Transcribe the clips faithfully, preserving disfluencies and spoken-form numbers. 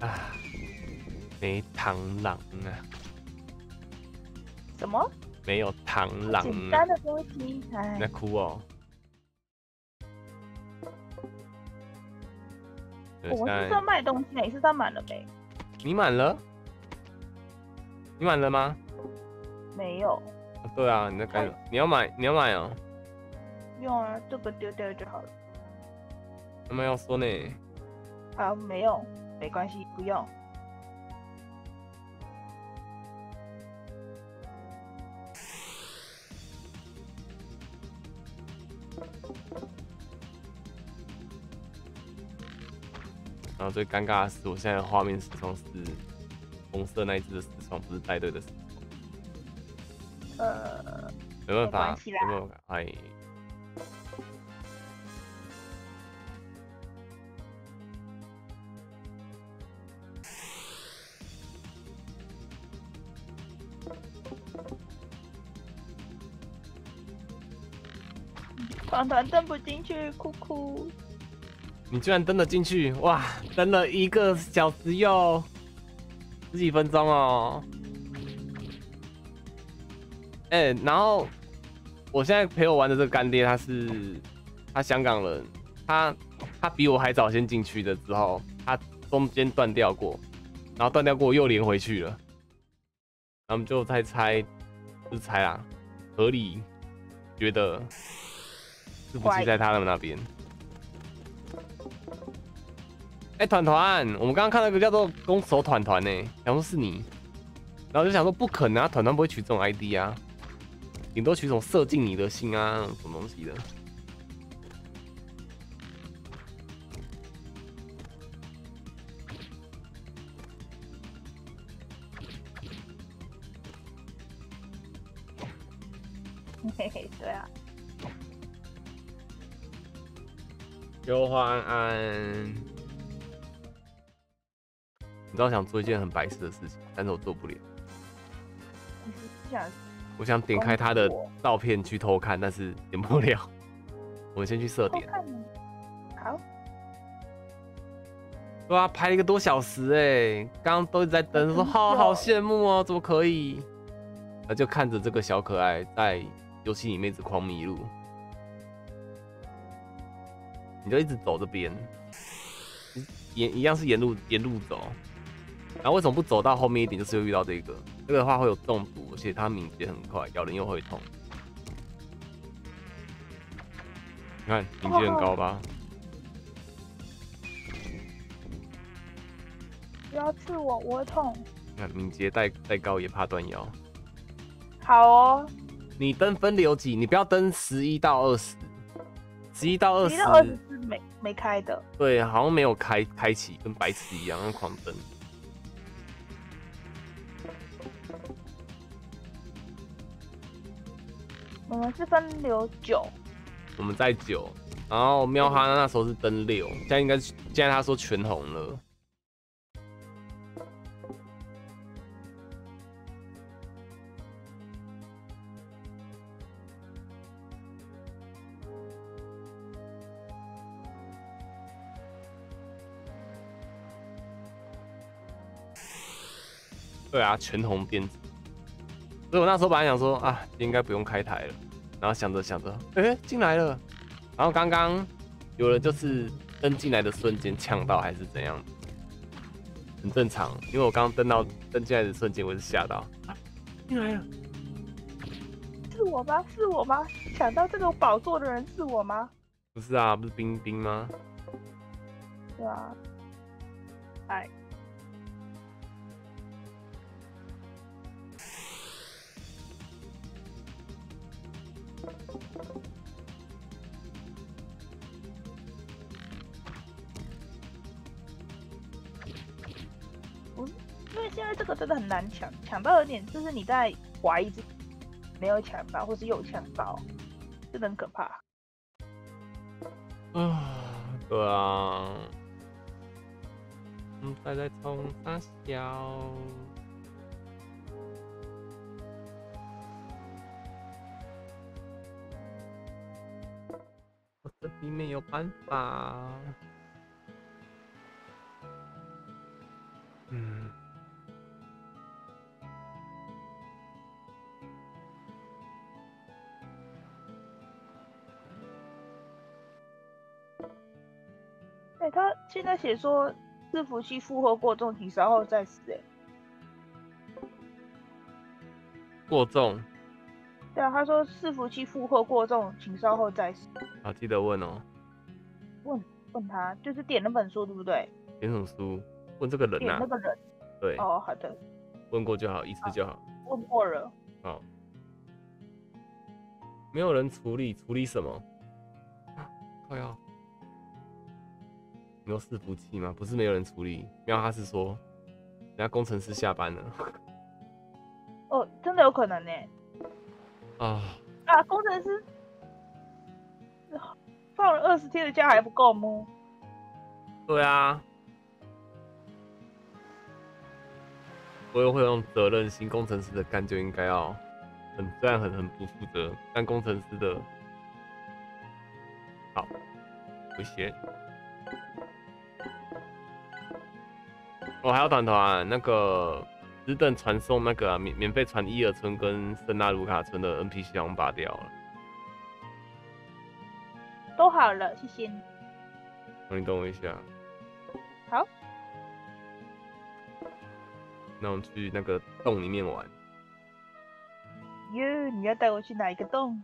啊，没螳螂啊！什么？没有螳螂、啊。简单的东西。哎、那哭哦。我是在卖东西呢，你是在满了没？你满了？你满了吗？没有。啊对啊，你在干什么？你要买，你要买哦。用啊，这个丢掉就好了。他们要说呢。啊，没用，没关系，不用。然后最尴尬的是，我现在的画面始终是红色那一只的死床，不是带队的死床。呃，没办法，没办法，哎。 团团登不进去，哭哭。你居然登了进去，哇！登了一个小时又十几分钟哦。哎、欸，然后我现在陪我玩的这个干爹，他是他香港人，他他比我还早先进去的，之后他中间断掉过，然后断掉过又连回去了。他们就在猜，不是猜啦，合理觉得。 是不是在他们那边？哎、欸，团团，我们刚刚看到一个叫做攻守团团呢，想说是你，然后就想说不可能啊，团团不会取这种 I D 啊，顶多取一种射进你的心啊，什么东西的。嘿嘿，对啊。 优化安安，你知道想做一件很白痴的事情，但是我做不了。你是想？我想点开他的照片去偷看，但是点不了。我们先去设点。好。对啊，拍了一个多小时哎、欸，刚刚都一直在等，说好好羡慕哦、喔，怎么可以？那就看着这个小可爱在游戏里面一直狂迷路。 你就一直走这边，沿一样是沿路沿路走，然后为什么不走到后面一点？就是会遇到这个，这个的话会有中毒，而且它敏捷很快，咬人又会痛。你看敏捷很高吧？不要刺我，我会痛。你看敏捷再再高也怕断腰。好哦。你登分流几？你不要登十一到二十。 十一到二十，是没没开的。对，好像没有开开启，跟白痴一样，跟狂奔。我们是分流九，我们在九，然后喵哈那时候是登六，现在应该现在他说全红了。对啊，全红编织。所以我那时候本来想说啊，应该不用开台了。然后想着想着，哎、欸，进来了。然后刚刚有人就是登进来的瞬间呛到，还是怎样，很正常。因为我刚刚登到登进来的瞬间，我是吓到，进、啊、来了，是我吗？是我吗？抢到这个宝座的人是我吗？不是啊，不是冰冰吗？对啊，哎。 因为现在这个真的很难抢，抢到有点就是你在怀疑自己没有抢到，或是有抢到，真的很可怕。啊，对啊，嗯，大家冲大小。 你没有办法。哎、欸，他现在写说伺服器负荷过重，请稍后再死、欸。哎，过重。对啊，他说伺服器负荷过重，请稍后再死。啊，记得问哦。问问他，就是点那本书对不对？点什么书？问这个人呐、啊。点那个人。对。哦，好的。问过就好，一次就好。问过了。好。没有人处理，处理什么？快要。没有伺服器吗？不是没有人处理，喵他是说，人家工程师下班了。哦，真的有可能呢、欸。啊啊！工程师放了二十天的假还不够吗？对啊，我又会用责任心，工程师的干就应该要很虽然很很不负责，但工程师的好危险。我、哦、还有团团那个。只等传送那个、啊、免免费传伊尔村跟圣纳卢卡村的 N P C 好像拔掉了，都好了，谢谢你。哦、你等我一下。好。那我们去那个洞里面玩。哟，你要带我去哪一个洞？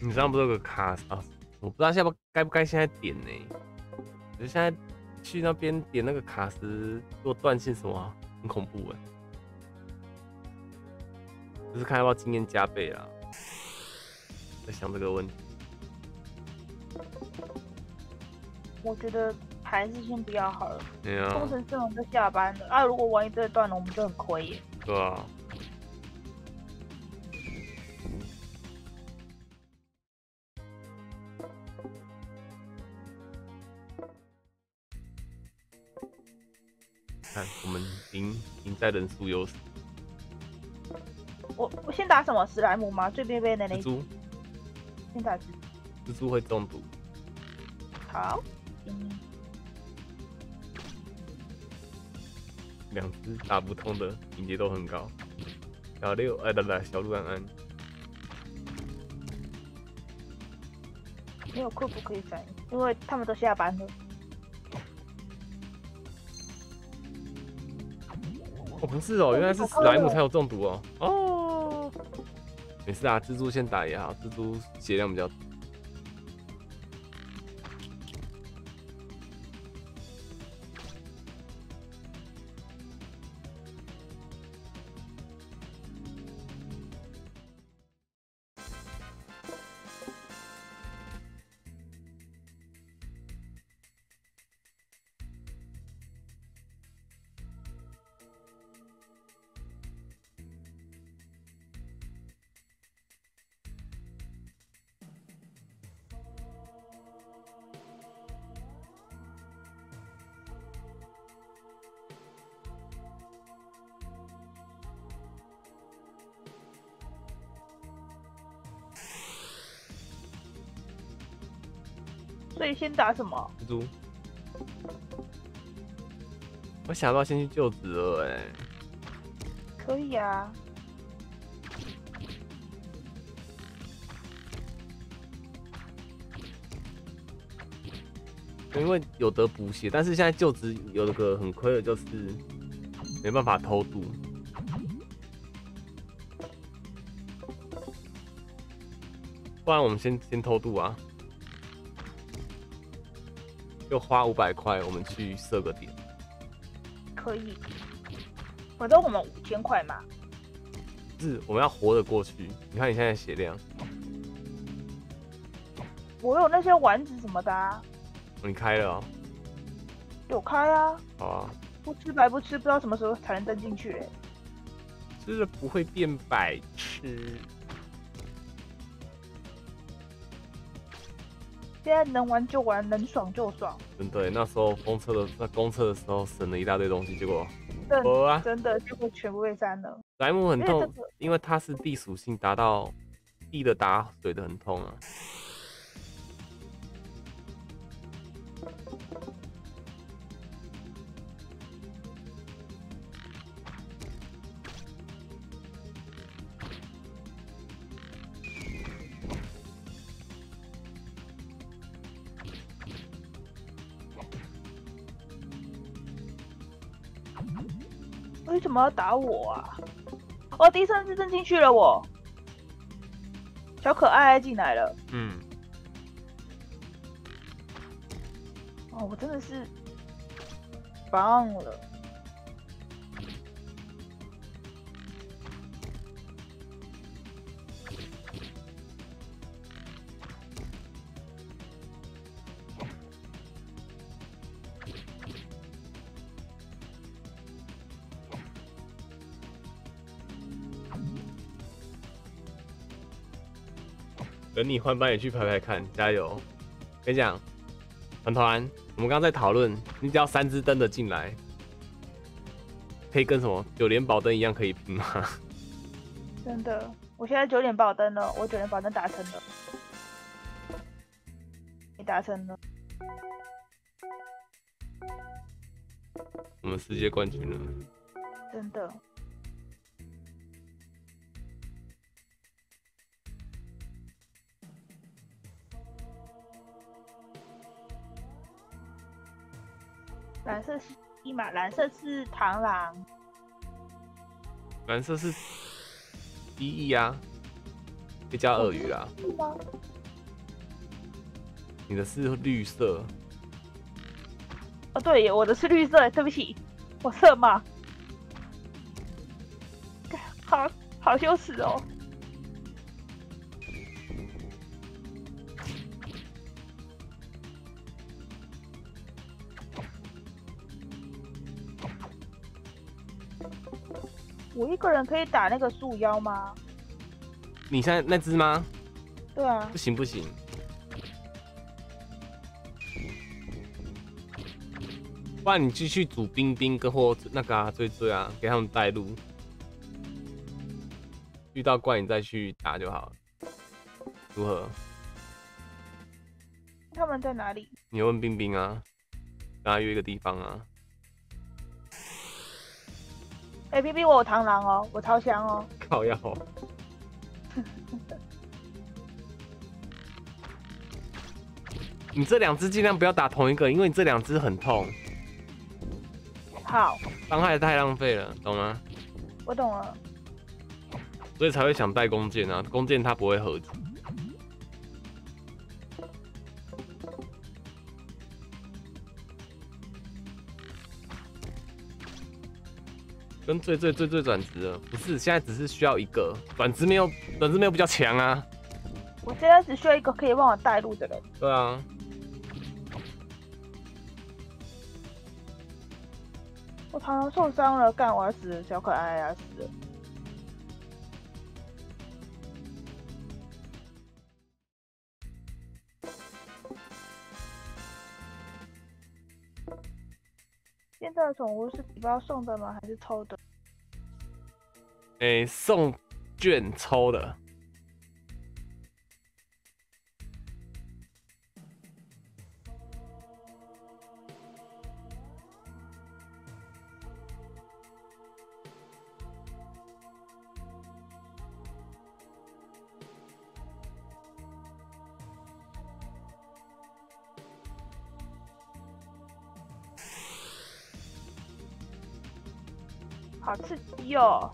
你上不是有个卡啊？我不知道现在该不该现在点呢、欸？我觉得现在去那边点那个卡时做断线什么、啊，很恐怖哎、欸。就是看要不要经验加倍啦。在想这个问题。我觉得还是先不要好了。对啊。工程阵容就下班了啊！如果万一这断了，我们就很亏耶。对啊。在人数优势。我我先打什么史莱姆吗？最边边的那一株。先打蜘蛛。蜘蛛会中毒。好。两只打不通的，敏捷都很高。小六，哎，来来，小鹿安安。没有库不可以闪，因为他们都下班了。哦、不是哦，原来是史莱姆才有中毒哦。哦，没事啊，蜘蛛先打也好，蜘蛛血量比较。所以先打什么？蜘蛛。我想到先去救子了哎、欸。可以啊。因为有得补血，但是现在救子有一个很亏的就是没办法偷渡。不然我们先先偷渡啊。就花五百块，我们去设个点。可以，反正我们五千块嘛。是，我们要活得过去。你看你现在血量。我有那些丸子什么的、啊。你开了、喔。有开啊。好啊。不吃白不吃，不知道什么时候才能登进去、欸。就是不会变白痴。现在能玩就玩，能爽就爽。真的，那时候公测的那公测的时候省了一大堆东西，结果我啊，真的结果全部被删了。莱姆很痛，因为它是地属性达到地的打水的很痛啊。为什么要打我啊？哦，第三次真进去了我，我小可爱进来了。嗯。哦，我真的是棒了。等你换班也去排排看，加油！跟你讲，团团，我们刚刚在讨论，你只要三只灯的进来，可以跟什么九连宝灯一样可以拼吗？真的，我现在九连宝灯了，我九连宝灯达成了，你达成了，我们世界冠军了，真的。 蓝色是一嘛？蓝色是螳螂，蓝色是蜥蜴啊，可以加鳄鱼啦。你的是绿色。哦，对，我的是绿色，对不起，我色盲。好好羞耻哦。 我一个人可以打那个树妖吗？你现在那只吗？对啊。不行不行。不然你继续组冰冰跟或那个、啊、追追啊，给他们带路。遇到怪你再去打就好了。如何？他们在哪里？你问冰冰啊，跟他约一个地方啊。 哎、欸、，B B， 我有螳螂哦，我超香哦，靠药、哦。你这两只尽量不要打同一个，因为你这两只很痛。好。伤害太浪费了，懂吗？我懂了。所以才会想带弓箭啊，弓箭它不会合。 跟最最最最转职了，不是现在只是需要一个转职没有转职没有比较强啊。我现在只需要一个可以帮我带路的人。对啊。我常常受伤了，干我要死了，小可爱啊死了。现在的宠物是礼包送的吗？还是抽的？哎、欸，送券抽的。好刺激哦！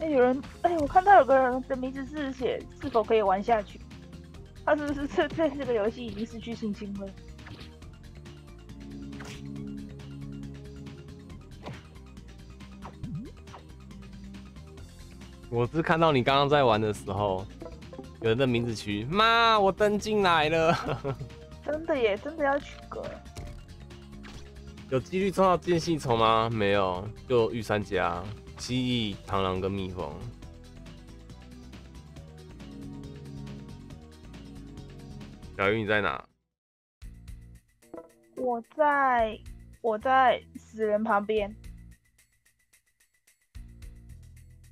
哎、欸，有人哎、欸，我看到有个人的名字是写是否可以玩下去，他是不是这对这个游戏已经失去信心了？我是看到你刚刚在玩的时候，有人的名字区，妈，我登进来了。真的耶，真的要取歌。有几率抽到剑系虫吗？没有，就御三家、蜥蜴、螳螂跟蜜蜂。 小鱼，你在哪？我在，我在死人旁边，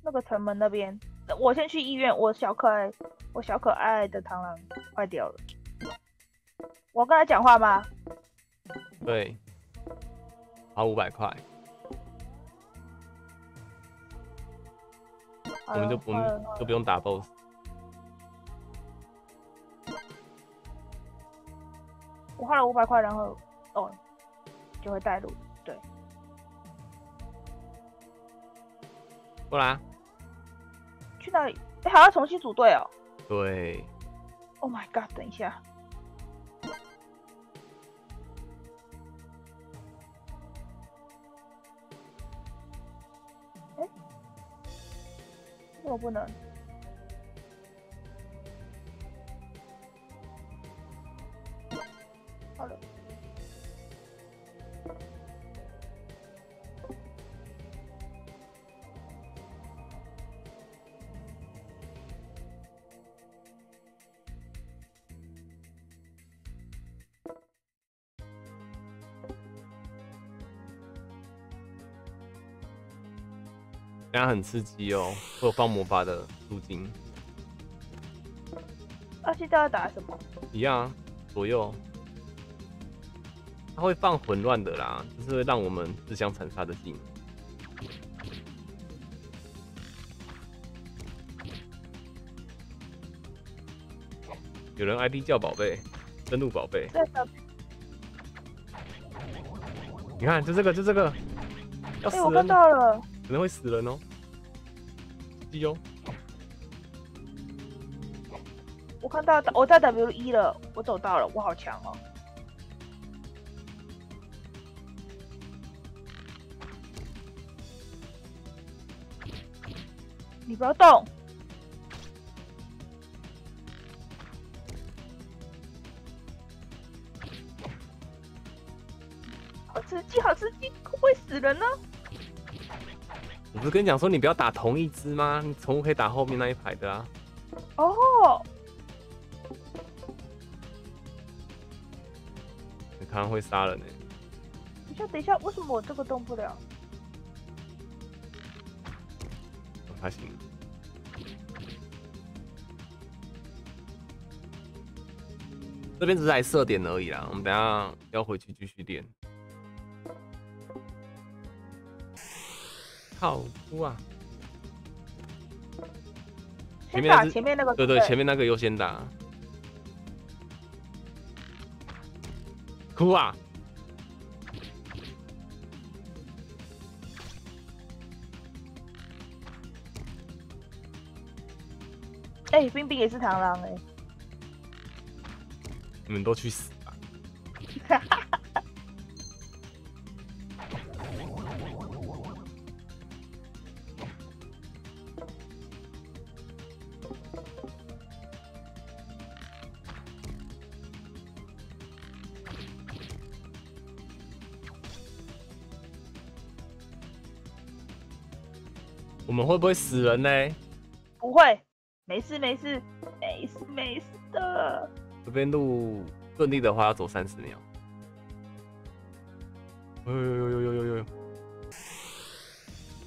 那个城门那边。我先去医院，我小可爱，我小可爱的螳螂坏掉了。我要跟他讲话吗？对，好，五百块。我们就我们就不用打 boss。 我花了五百块，然后哦，就会带路，对。过来。去哪里？哎、欸，还要重新组队哦。对。Oh my god！ 等一下。哎、欸，我不能。 好了，这样很刺激哦！会有放魔法的租金。那现在要打什么？一样啊，左右。 它会放混乱的啦，就是会让我们自相残杀的技能。有人 I D 叫宝贝，登录宝贝。你看，就这个，就这个，要死人！哎、欸，我看到了，可能会死人哦。记住。我看到，我在 W 一了，我走到了，我好强哦。 你不要动！好刺激，好刺激，会不会死人呢？我不是跟你讲说你不要打同一只吗？你宠物可以打后面那一排的啊。哦。你看会杀人呢、欸。等一下，等一下，为什么我这个动不了？ 还行，这边只是来设点而已啦。我们等一下要回去继续练。好哭啊！前面打前面那个，对对，前面那个优先打。哭啊！ 哎、欸，冰冰也是螳螂哎、欸！你们都去死吧！哈哈哈！我们会不会死人呢？不会。 没事没事没事没事的。这边路顺利的话要走三十秒。哎呦呦呦呦呦呦！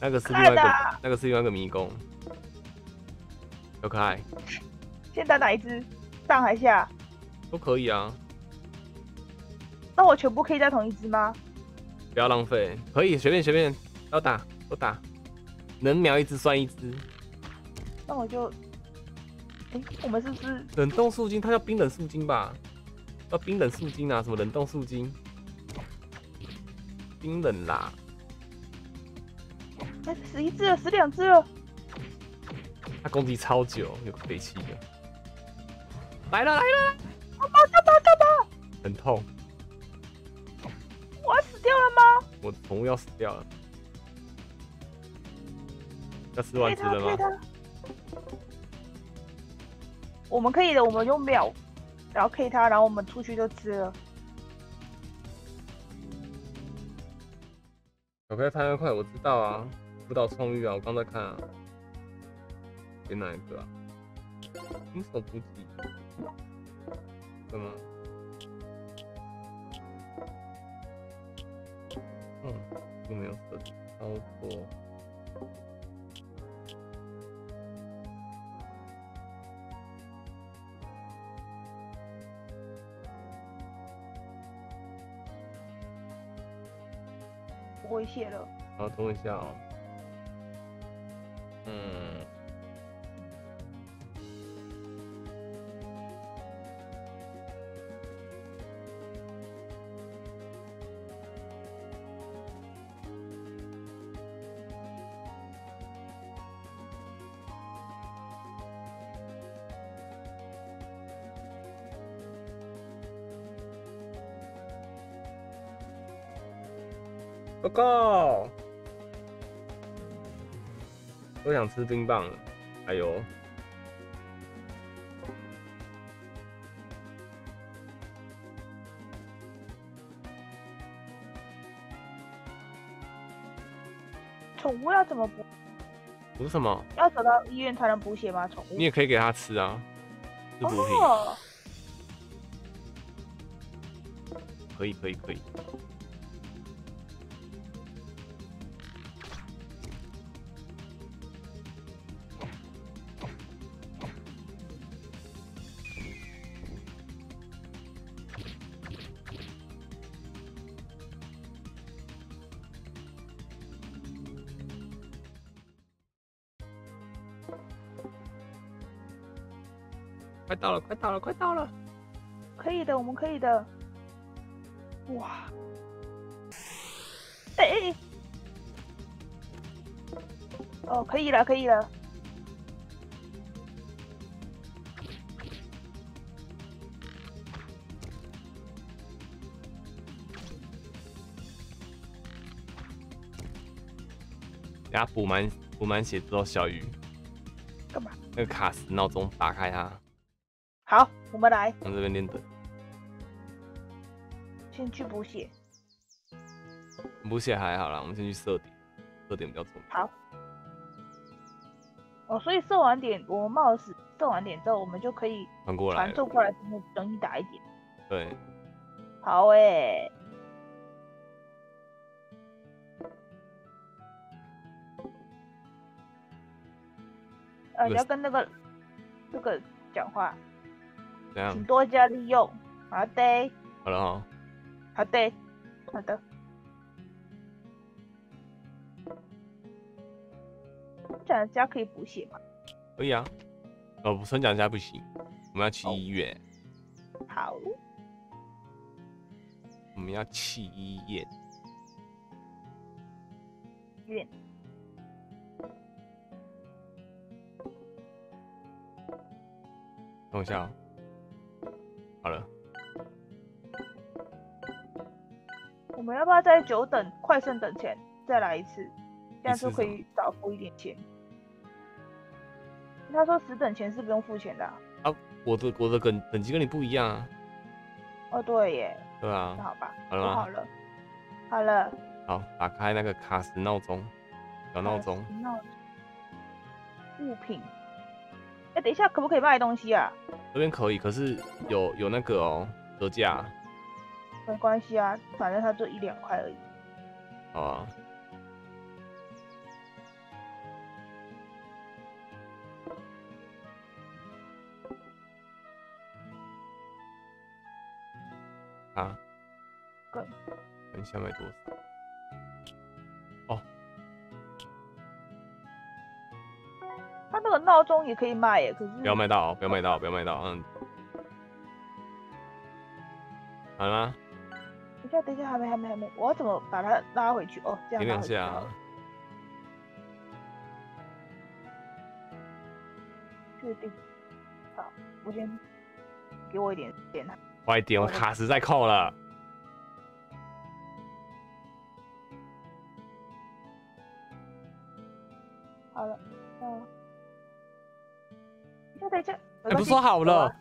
那个是另外一个，那个是另外一个迷宫。好可爱。先打哪一只？上还下？都可以啊。那我全部可以打同一只吗？不要浪费，可以随便随便，要打都打，能秒一只算一只。那我就。 哎、欸，我们是不是冷冻树精？它叫冰冷树精吧？叫冰冷树精啊，什么冷冻树精？冰冷啦！哎、欸，十一只了，十两只了。它攻击超久，有个悲戚的。来了来了！干嘛干嘛干嘛？很痛。我要死掉了吗？我宠物要死掉了。要吃完吃了吗？我们可以的，我们就秒，然后 K 他，然后我们出去就吃了。小飞拍得快，我知道啊，辅导充裕啊，我刚在看啊。点哪一个啊？新手补给？什么？嗯，我没有设置操作。 威胁了。好，等我一下哦。嗯。报告，我想吃冰棒了。哎呦，宠物要怎么补？补什么？要走到医院才能补血吗？宠物？你也可以给它吃啊，是补品。哦、可以，可以，可以。 快到了，快到了，快到了！可以的，我们可以的。哇！哎、欸、哎、欸欸！哦，可以了，可以了。给他补满补满血之后，小鱼干嘛？那个卡死闹钟，打开它。 好，我们来往这边练等，先去补血。补血还好啦，我们先去射点，射点比较重要。好。哦，所以射完点，我们冒死射完点之后，我们就可以传过来，传送过来，容易打一点。对。好诶、欸。呃，你要跟那个这个讲话。 请多加利用。好的。好了哈。好的，好的。船长家可以补血吗？可以啊。哦，船长家不行，我们要去医院。哦、好。我们要去医院。院。 等我一下哦，好了。我们要不要在久等快胜等前再来一次？这样就可以少付一点钱。他说十等前是不用付钱的啊。啊，我的我的等等级跟你不一样啊。哦，对耶。对啊。那好吧。好了。好了。好了。好，打开那个卡时闹钟，小闹钟。闹钟。物品。 欸、等一下，可不可以卖东西啊？这边可以，可是有有那个哦，折价。没关系啊，反正它就一两块而已。好啊。啊？更？等一下卖多少？哦。 它那个闹钟也可以卖耶，可是不要卖到，不要卖到，不要卖到，嗯。好了吗？等一下，等一下，还没，还没，还没，我要怎么把它拉回去？哦，这样拉回去。等一下。确定。好，我先给我一点点它。快点，我卡时在扣了。 好了，嗯，这在这。你不说好了？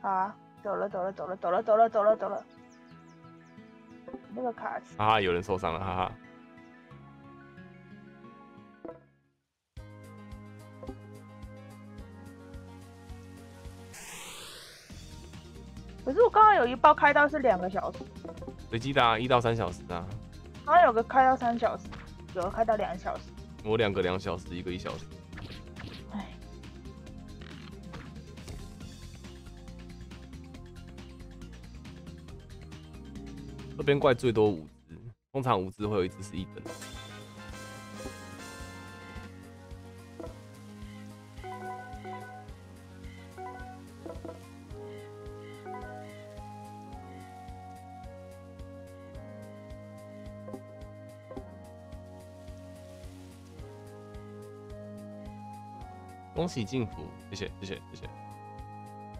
好啊，走了走了走了走了走了走了走了。那个卡。啊，有人受伤了，哈哈。 可是我刚刚有一包开到是两个小时，随机的啊，一到三小时啊。好像有个开到三小时，有个开到两小时。我两个两小时，一个一小时。哎。这边怪最多五只，通常五只会有一只是一等。 恭喜幸福，谢谢谢谢谢谢。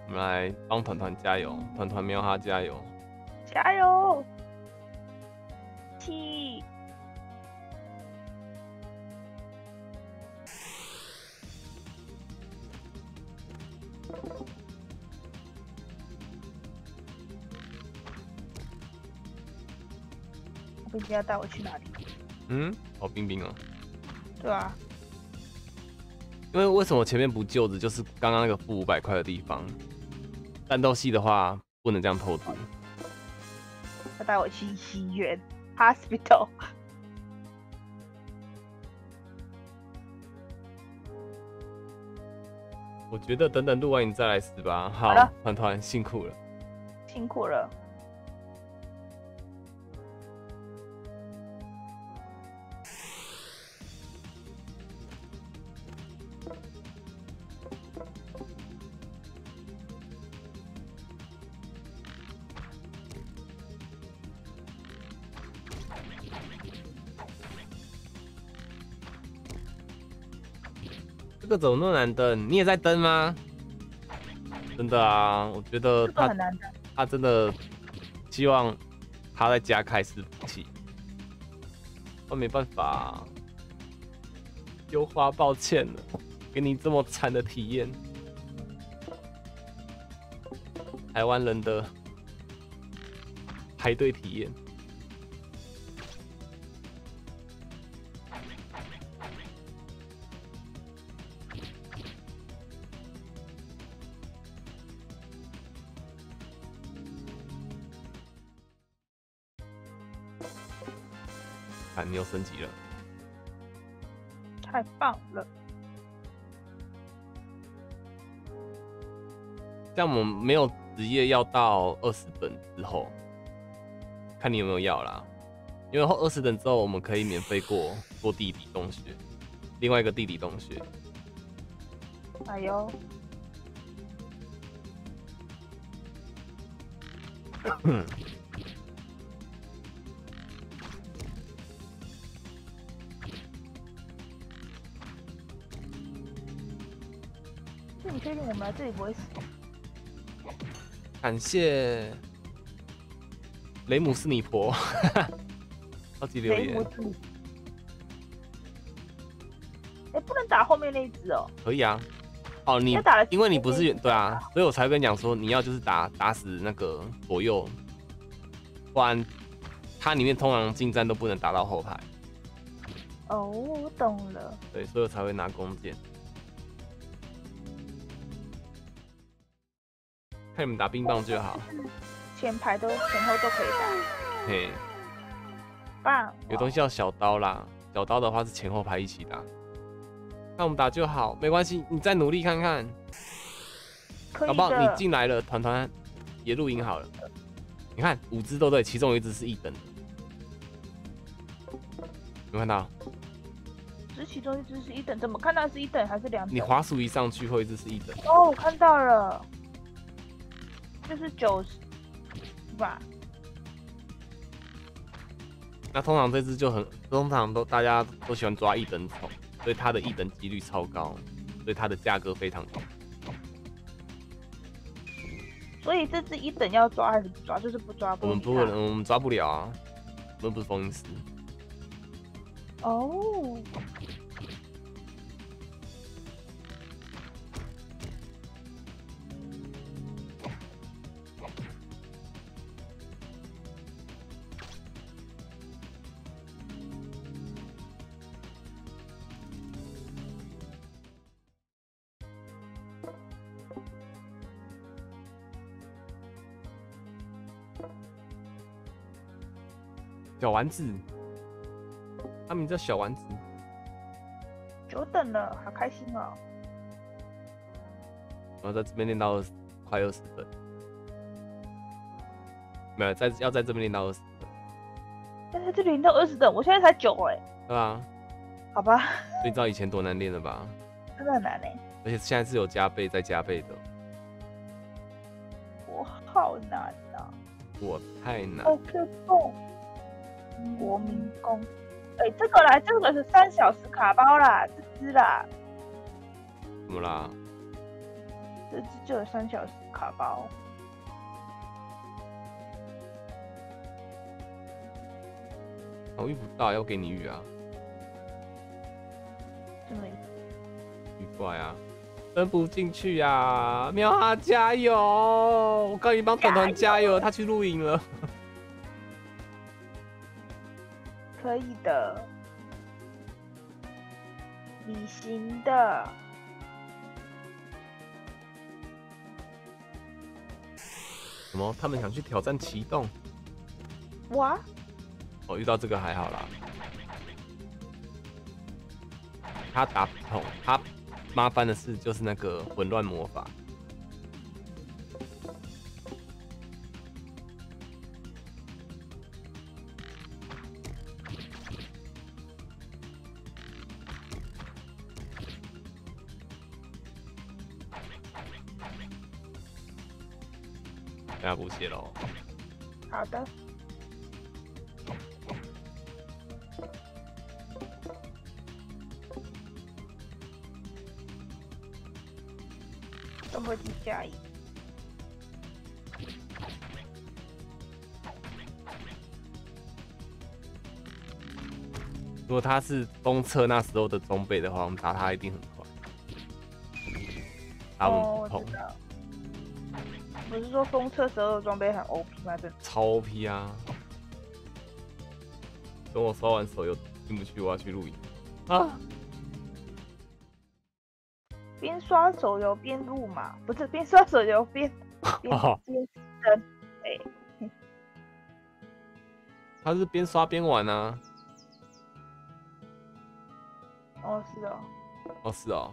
我们来帮团团加油，团团喵哈加油，加油！七。我不知道带我去哪里。嗯，好冰冰啊。对啊。 因为为什么前面不救的，就是刚刚那个负五百块的地方。战斗系的话，不能这样偷渡。他带我去医院 hospital。我觉得等等录完你再来死吧。好，团团辛苦了，辛苦了。 这个怎么那么难登？你也在登吗？真的啊，我觉得他他真的希望他在家开伺服器，我、哦、没办法、啊，优花抱歉了，给你这么惨的体验。台湾人的排队体验。 你又升级了，太棒了！像我们没有职业要到二十等之后，看你有没有要啦。因为后二十等之后，我们可以免费过过地理洞穴，另外一个地理洞穴。哎呦！你确定我们来这里不会死？感谢雷姆斯尼婆，超级留言。哎、欸，不能打后面那一只哦。可以啊，哦你打了，因为你不是远对啊，所以我才跟你讲说你要就是打打死那个左右，不然它里面通常近战都不能打到后排。哦，我懂了。对，所以我才会拿弓箭。 看你们打冰棒就好，前排都前后都可以打。嘿，棒！有东西叫小刀啦，小刀的话是前后排一起打。看我们打就好，没关系，你再努力看看。可以的。好不好？你进来了，团团也录影好了。你看五只都对，其中有一只是一等的。有看到？只其中一只是一等，怎么看到是一等还是两等？你滑鼠一上去，会一只是一等。哦，我看到了。 就是九十吧。那通常这只就很，通常都大家都喜欢抓一等宠，所以它的一等几率超高，所以它的价格非常高。所以这只一等要抓还是不抓？就是不抓不。我们不可能，我们抓不了啊，我们不是封印师。哦。小丸子，他名叫小丸子。久等了，好开心哦！然后在这边练到快二十分，没有在要在这边练到二十分。但是这里练到二十分，我现在才九哎、欸。对啊。好吧。你知道以前多难练了吧？真的很难哎、欸。而且现在是有加倍再加倍的。我好难啊！我太难。哦 ，Q 洞，国民功。哎、欸，这个啦，这个是三小时卡包啦，这只啦。怎么啦？这只就有三小时卡包。我、哦、遇不到，要给你遇啊。什么意思？遇怪啊！分不进去啊！喵哈加油！我刚已经帮团团加油，他去露营了。可以的，你行的。什么？他们想去挑战奇洞？哇！我、哦、遇到这个还好啦。他打不通，他麻烦的事就是那个混乱魔法。大家补血喽！好的。都会去加一。如果他是东侧那时候的中辈的话，我们打他一定很快。打我们不痛。哦，不是说封测时候的装备很 O P 吗？真的超 O P 啊！等我刷完手游进不去，我要去露营啊！边刷手游边录嘛，不是边刷手游边边边等哎，他是边刷边玩啊。哦，是哦。哦，是哦。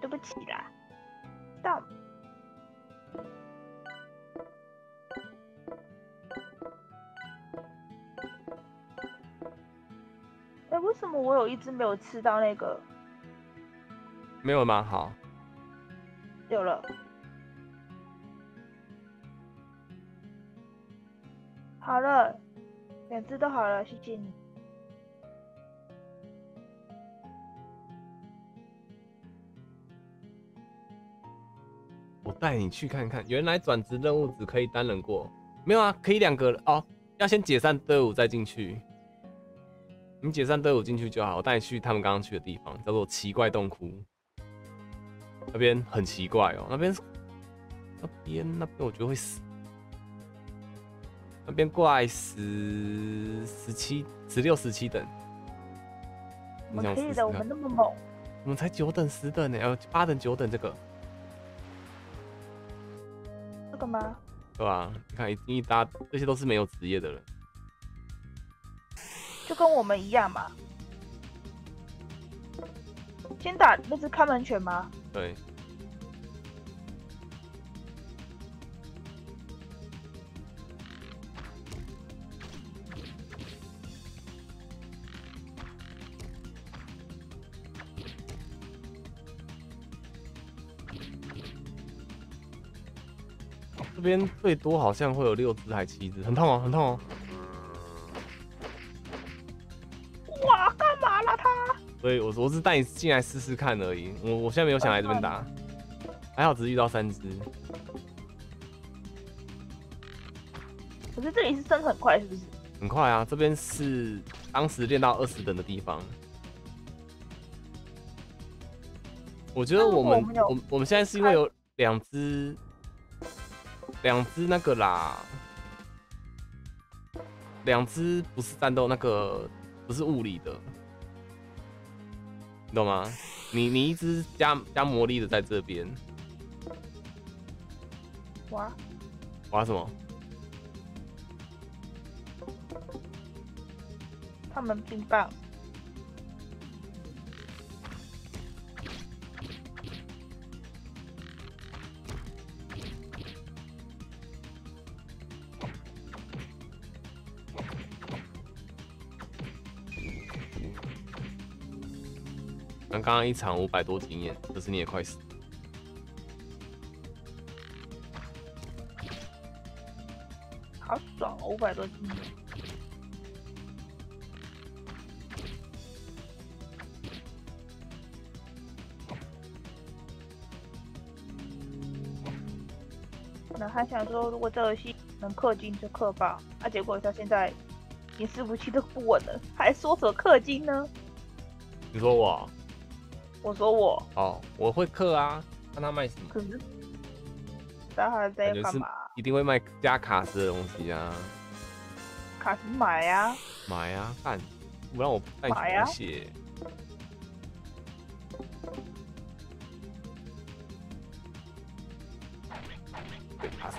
对不起啦，到。哎、欸，为什么我有一只没有吃到那个？没有吗？好，有了。好了，两只都好了，谢谢你。我带你去看看，原来转职任务只可以单人过，没有啊，可以两个人哦，要先解散队伍再进去。你解散队伍进去就好，我带你去他们刚刚去的地方，叫做奇怪洞窟。那边很奇怪哦，那边那边那边我觉得会死。那边怪十十七十六十七等。我们可以的，我们那么猛。我们才九等十等呢，呃八等九等这个。这个吗？对啊，你看一搭这些都是没有职业的人。就跟我们一样嘛，先打那只看门犬吗？对。这边最多好像会有六只还七只，很痛哦，很痛哦。所以我我是带你进来试试看而已，我我现在没有想来这边打，还好只遇到三只。可是这里是升很快，是不是？很快啊，这边是当时练到二十等的地方。我觉得我们我我们现在是因为有两只，两只那个啦，两只不是战斗那个，不是物理的。你懂吗？你你一只加加魔力的在这边，挖挖什么？他们冰棒。刚刚一场五百多经验，可是你也快死。 好爽，五百多斤。本来还想说，如果这游戏能氪金就氪吧，啊，结果到现在连伺服器都不稳了，还说什么氪金呢？你说我？我说我。哦，我会氪啊，看他卖什么。可是，他还在干嘛？ 一定会卖加卡斯的东西啊！卡斯买啊，买啊，看，不让我带你血。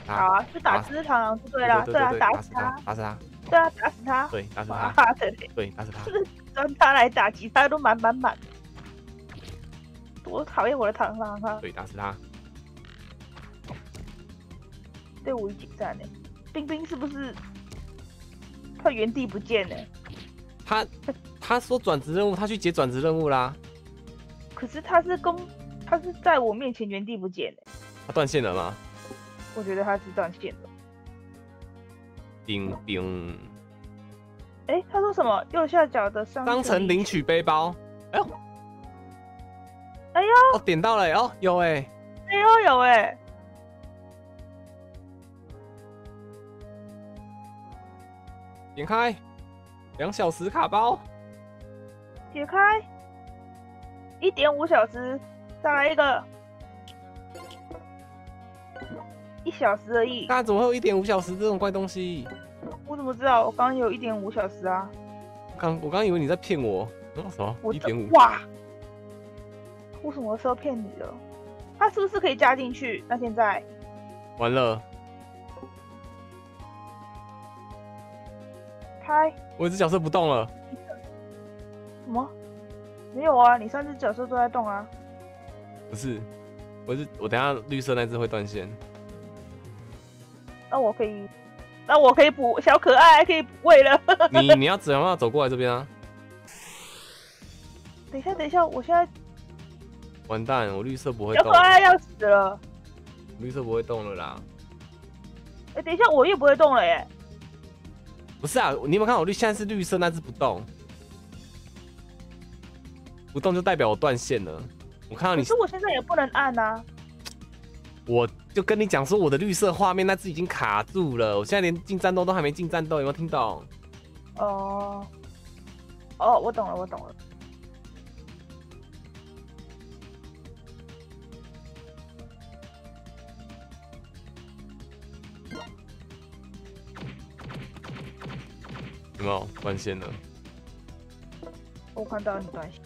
好啊，就打只螳螂就对了，对啊，打死他，打死他，对啊，打死他，对，打死他，对，打死他，让他来打，其他都满满满。多讨厌我的螳螂啊！对，打死他。 对我一起站呢，冰冰是不是他原地不见呢？他他说转职任务，他去解转职任务啦。可是他是公，他是在我面前原地不见呢。他断线了吗？我觉得他是断线了。冰冰，哎、欸，他说什么？右下角的商商城领取背包。哎呦，哎呦，哦，点到了、欸、哦，有哎、欸，哎呦有哎、欸。 点开，两小时卡包。解开，一点五小时，再来一个，一小时而已。那怎么会有一点五小时这种怪东西？我怎么知道？我刚刚有一点五小时啊。刚我刚刚以为你在骗我，嗯，什么？一点五？哇！我什么时候骗你了？它是不是可以加进去？那现在完了。 开，我一只角色不动了。什么？没有啊，你三只角色都在动啊。不是，我是我等一下绿色那只会断线。那我可以，那我可以补小可爱，可以补位了。你你要怎样要走过来这边啊？等一下，等一下，我现在完蛋，我绿色不会动。小可爱要死了。绿色不会动了啦。哎、欸，等一下，我也不会动了耶、欸。 不是啊，你有没有看我绿？现在是绿色那只不动，不动就代表我断线了。我看到你，可是我现在也不能按啊。我就跟你讲说，我的绿色画面那只已经卡住了，我现在连进战斗都还没进战斗，有没有听懂？哦，哦，我懂了，我懂了。有没有断线了？我看到你断线。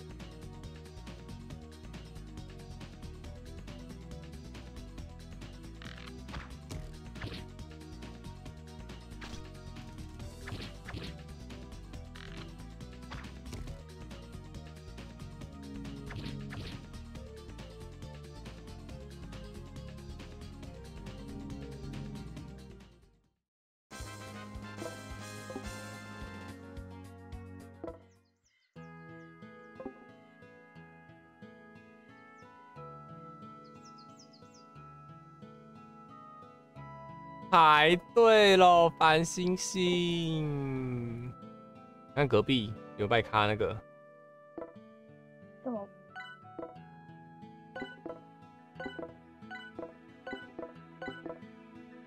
排队喽，繁星星。看隔壁有拜咖那个。什么？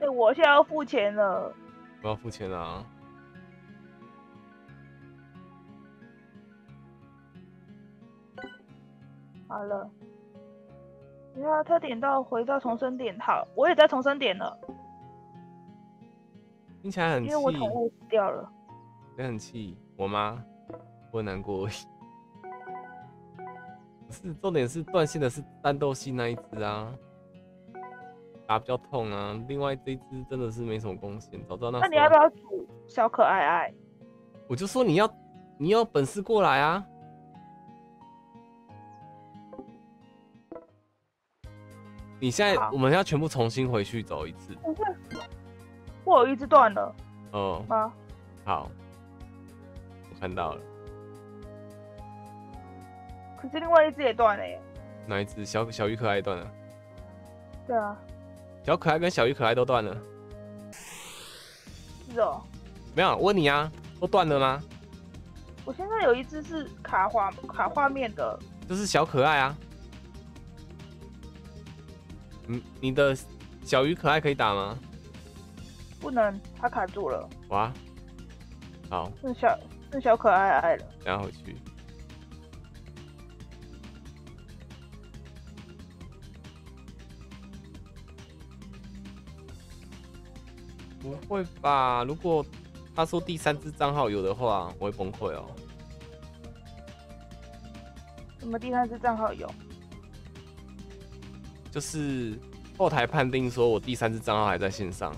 哎，我现在要付钱了。我要付钱了啊。好了。然后他点到回到重生点，好，我也在重生点了。 听起来很气，因为我宠物死掉了，也很气。我妈，我很难过而已。是重点是断线的是战斗系那一只啊，打比较痛啊。另外这一只真的是没什么贡献，早知道那。那你要不要煮小可爱爱？我就说你要你有本事过来啊！你现在我们要全部重新回去走一次。不会，我有一只断了。哦。啊。好，我看到了。可是另外一只也断了耶。哪一只？小小鱼可爱断了。对啊。小可爱跟小鱼可爱都断了。是哦。没有，问你啊，都断了吗？ 我现在有一只是卡画卡画面的，就是小可爱啊。嗯，你的小鱼可爱可以打吗？不能，它卡住了。哇，好，是小是小可爱爱了。然后回去。不会吧？如果。 他说第三只账号有的话，我会崩溃哦。什么第三只账号有？就是后台判定说我第三只账号还在线上，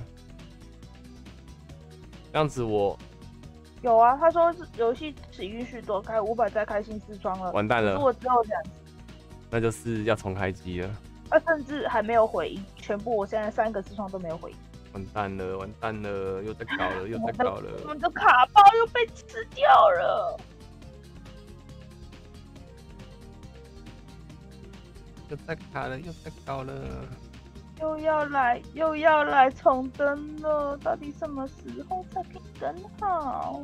这样子我有啊。他说游戏只允许躲开五百再开新视窗了，完蛋了。我只有两只，那就是要重开机了。啊，甚至还没有回音，全部我现在三个视窗都没有回音。 完蛋了，完蛋了，又在搞了，又在搞了，我们的卡包又被吃掉了，又在卡了，又在搞了，又要来，又要来重登了，到底什么时候才可以更好？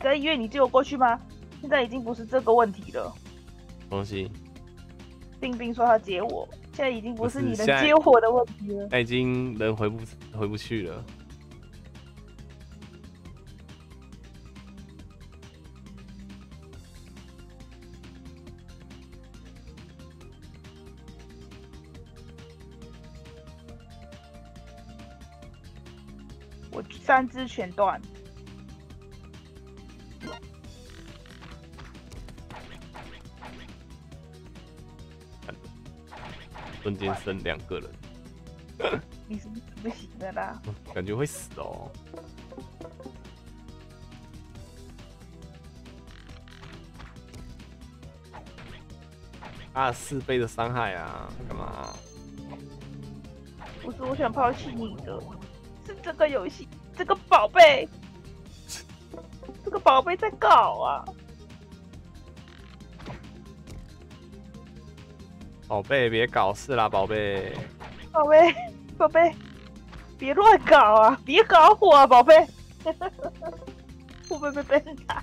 在医院你接我过去吗？现在已经不是这个问题了。东西。丁丁说他接我。 现在已经不是你能接火的问题了，他已经人回不回不去了。我三只全断。 瞬间剩两个人，你是不行的啦，感觉会死哦。啊，四倍的伤害啊，干嘛？不是，我想抛弃你的，是这个游戏，这个宝贝，这个宝贝在搞啊。 宝贝，别搞事啦，宝贝！宝贝，宝贝，别乱搞啊！别搞我，啊，宝贝！我被被被打。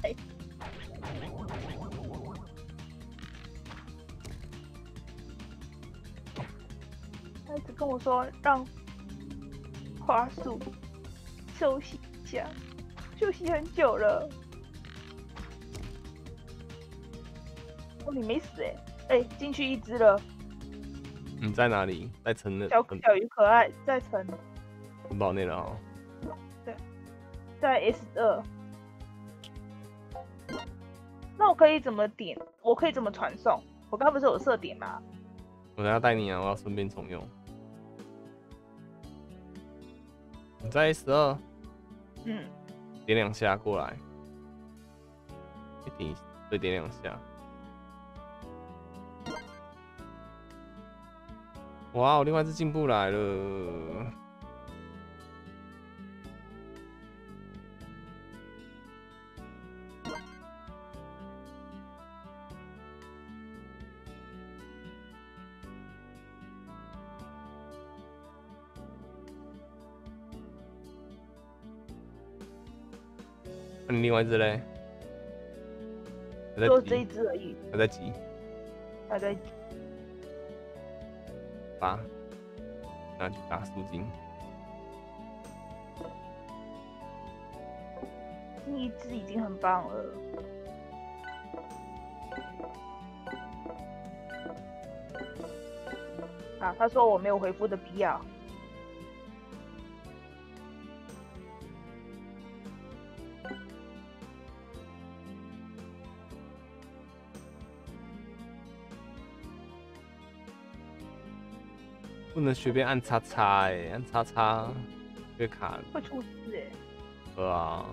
他一直跟我说让花束休息一下，休息很久了。哦，你没死哎、欸！哎、欸，进去一只了。 你在哪里？在城的小小鱼可爱在城城堡内了哦。对，在 S 二。那我可以怎么点？我可以怎么传送？我刚刚不是有设点吗？我等下带你啊！我要顺便重用。你在 S 二。嗯。点两下过来。一点，再点两下。 哇，我另外一只进步来了。那、啊、你另外一只嘞？就这一只而已。还在急。还在急。 打，那就打素金。你一只已经很棒了。啊，他说我没有回复的必要。不能随便按叉叉哎、欸，按叉叉会卡，会出事哎、欸。啊。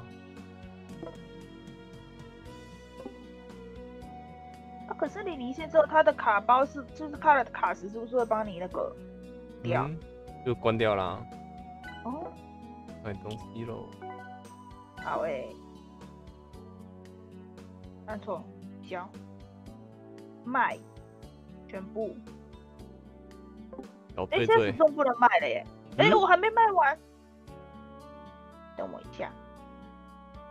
啊，可是你离线之后，它的卡包是就是它的卡池是不是会帮你那个掉、嗯？就关掉啦。哦。买东西喽。好诶、欸。按错，交。卖。全部。哎、欸，现在始终不能卖了耶！哎、嗯欸，我还没卖完，等我一下。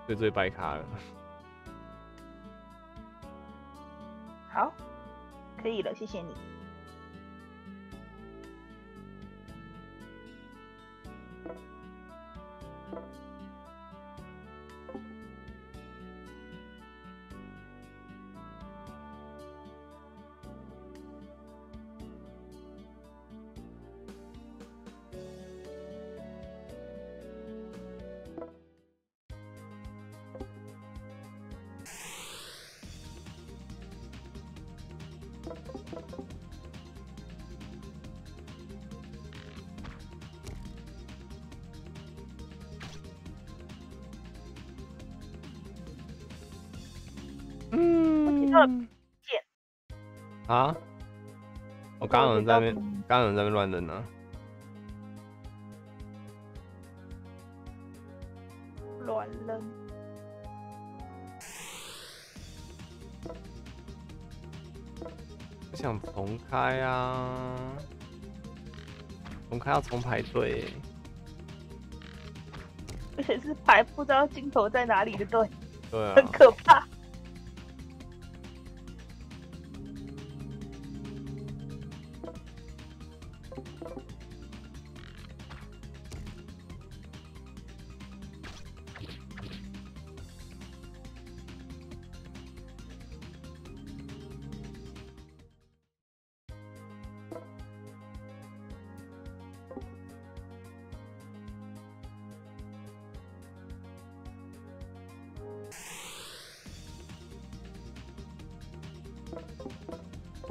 最最白卡了。好，可以了，谢谢你。啊！我刚刚有人在那边，刚刚有人在那边乱扔呢。乱扔。我想重开啊！重开要重排队，而且是排不知道尽头在哪里的队，对啊，很可怕。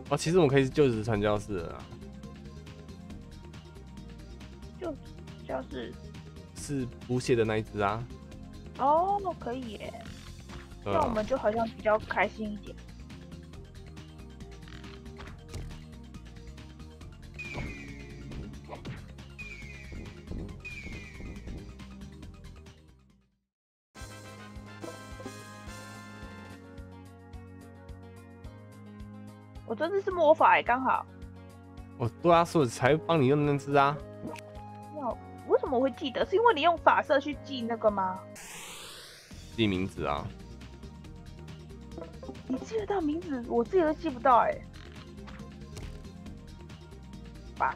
啊，其实我们可以就职传教士了啦。就职教室是补血的那一只啊。哦，可以耶。那、啊、我们就好像比较开心一点。这只是魔法哎、欸，刚好。哦，对啊，所以才帮你用那只啊。哇，为什么我会记得？是因为你用法色去记那个吗？记名字啊。你记得到名字，我自己都记不到哎、欸。吧。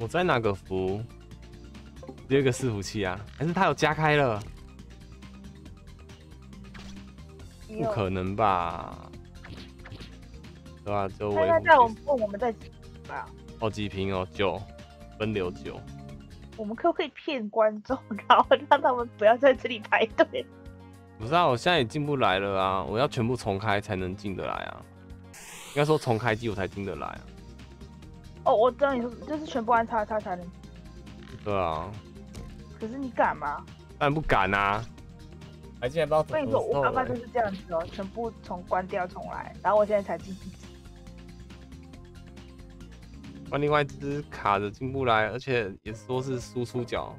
我在哪个服？第二个伺服器啊？还是他有加开了？不可能吧？对吧、啊？就维护。在我们问我们在几瓶吧？哦，几瓶哦，九，分流九。我们可不可以骗观众，然后让他们不要在这里排队？不是啊，我现在也进不来了啊！我要全部重开才能进得来啊！应该说重开机我才进得来啊！ 哦，我知道你说就是全部按叉叉才能。对啊。可是你敢吗？当然不敢啊！还竟然不知道怎么。跟你说，我刚刚就是这样子哦，全部从关掉重来，然后我现在才进去。换另外一只卡着进不来，而且也说是输出角。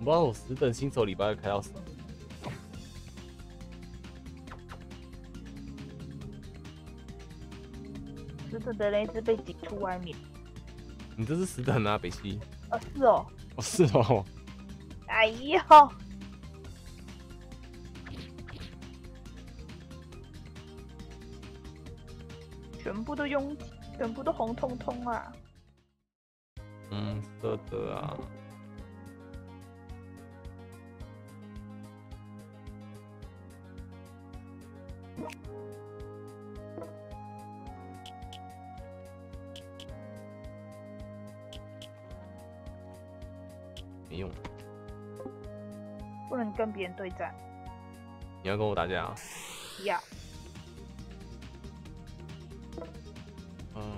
不知道我十等新手礼拜会开到什么。 十等的那只被挤出外面。你这是十等啊，北西。哦，是哦。哦，是哦。哎呦！全部都拥挤，全部都红彤彤啊。嗯，是的啊。跟别人对战，你要跟我打架啊？要。嗯。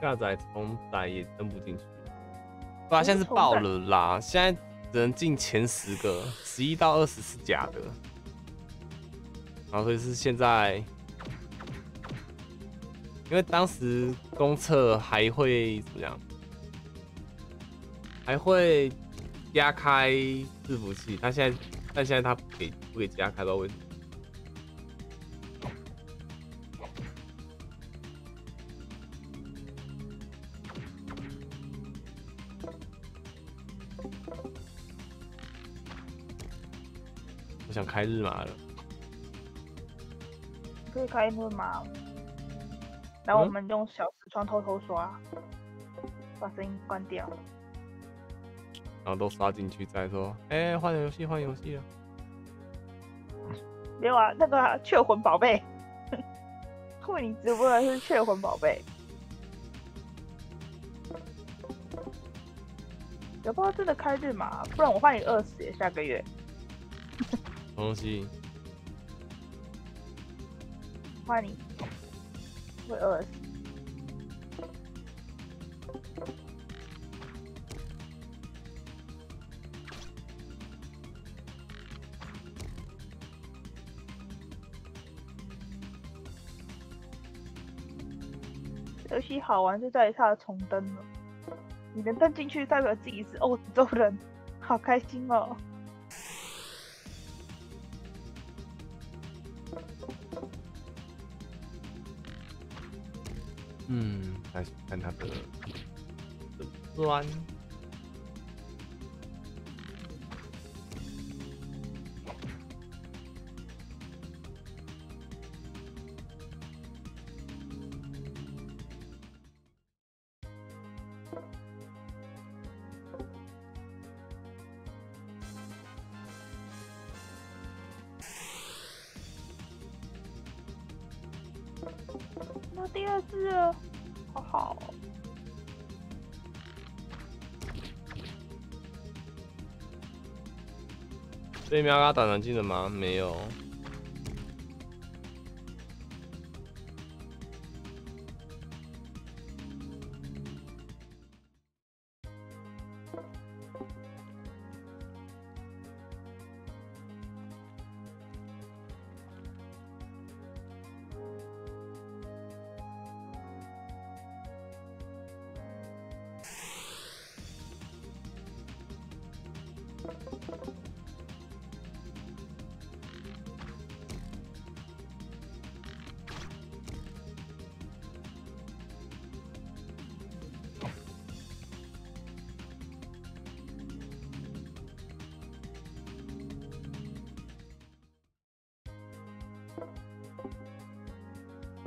下载重载也登不进去，对啊，现在是爆了啦！现在只能进前十个，十一到二十是假的，然后所以是现在，因为当时公测还会怎么样？还会加开伺服器，他现在但现在他不给不给加开，不知道为什么。 开日麻了，可以开日麻，然后我们用小视窗偷偷刷，把声音关掉，然后都刷进去再说，哎、欸，换游戏换游戏啊！没有啊，那个、啊、雀魂宝贝，为你直播的是雀魂宝贝，要不要真的开日麻？不然我换你二十，下个月。 东西，换你会饿死。游戏好玩就在于它的重登了，你能登进去代表自己是欧洲人，好开心哦！ 嗯，来看它的酸。那第二只了。 好好，所以喵哥打团技能吗？没有。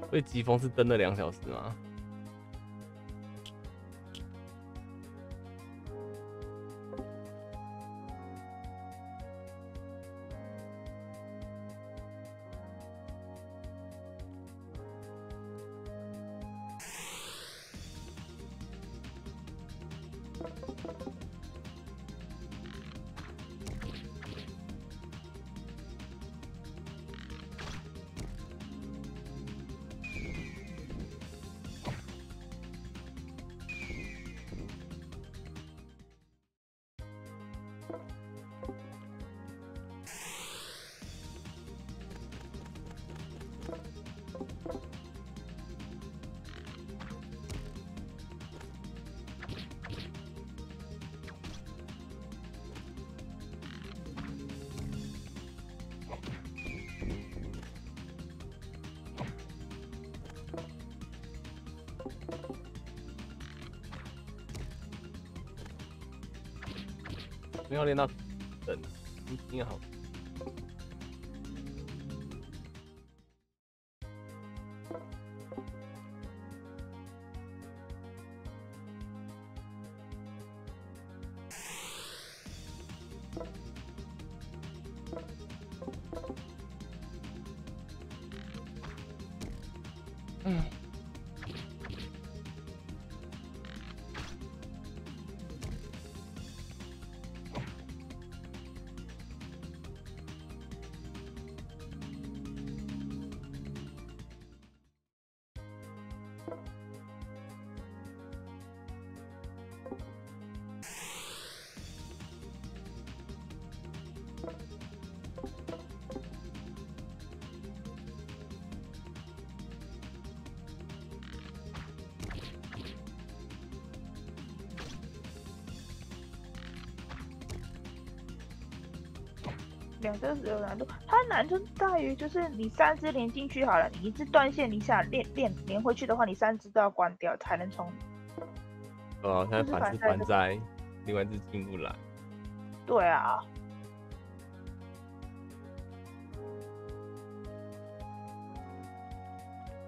所以疾风是登了两小时吗？没有练到等，你挺好。 两个有难度，它难就在于就是你三只连进去好了，你一只断线，你想连连连回去的话，你三只都要关掉才能冲。哦，它反制反灾，另外一只进不来。对啊。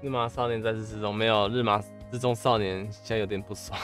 日麻少年再次失踪，没有日麻失踪少年现在有点不爽。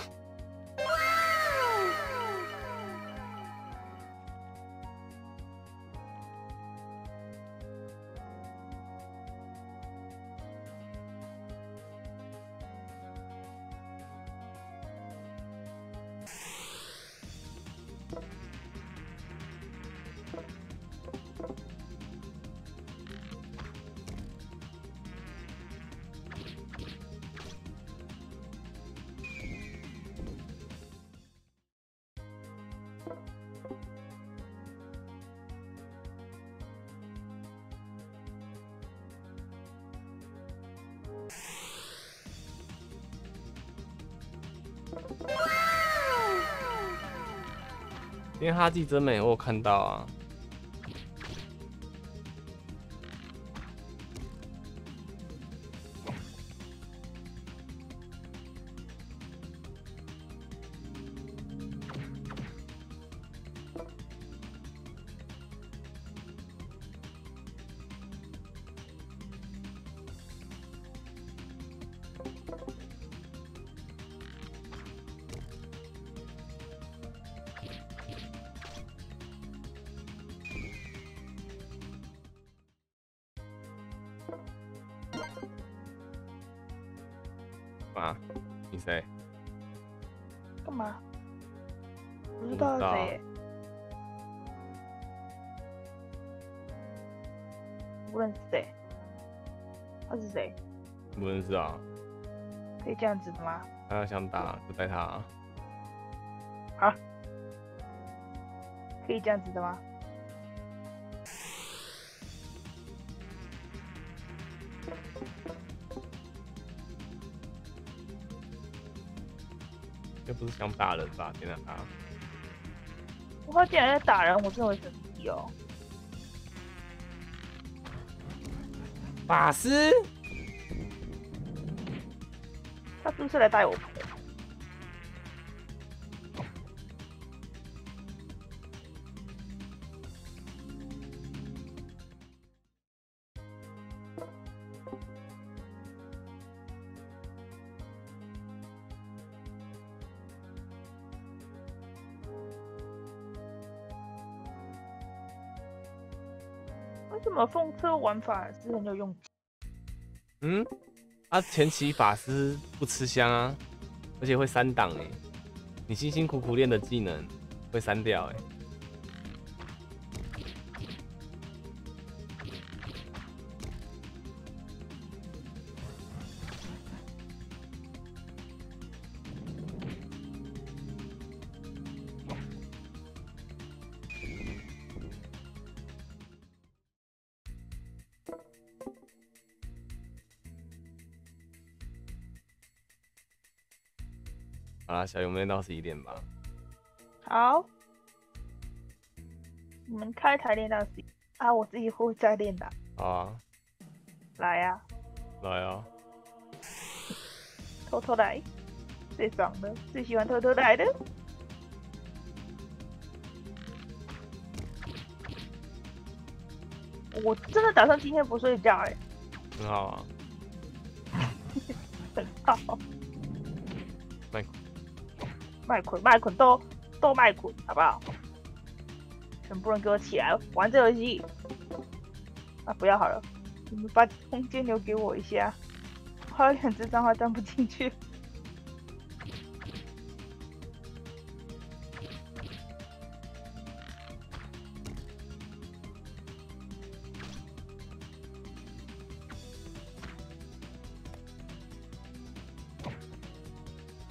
因为哈记真美，我有看到啊。啊，你谁？干嘛？不知道谁。不认识谁？他是谁？不认识啊。可以这样子的吗？他要想打就带他啊。啊？可以这样子的吗？ 不是想打人吧？天哪！我靠，竟然在打人，我真的会生气哦！法师，他是不是来带我？风车玩法是很有用。嗯，啊，前期法师不吃香啊，而且会三档哎、欸。你辛辛苦苦练的技能会删掉哎、欸。 啊，小勇妹到十一点吧。好，我们开台练到十一啊，我自己会再练的。好啊，来啊，来啊，偷偷来，最爽的，最喜欢偷偷来的。我真的打算今天不睡觉哎、欸。很好啊。很好。麦克。 麦捆麦捆都都麦捆，好不好？全部人给我起来玩这游戏！啊，不要好了，你们把空间留给我一下，我有两只脏话站不进去。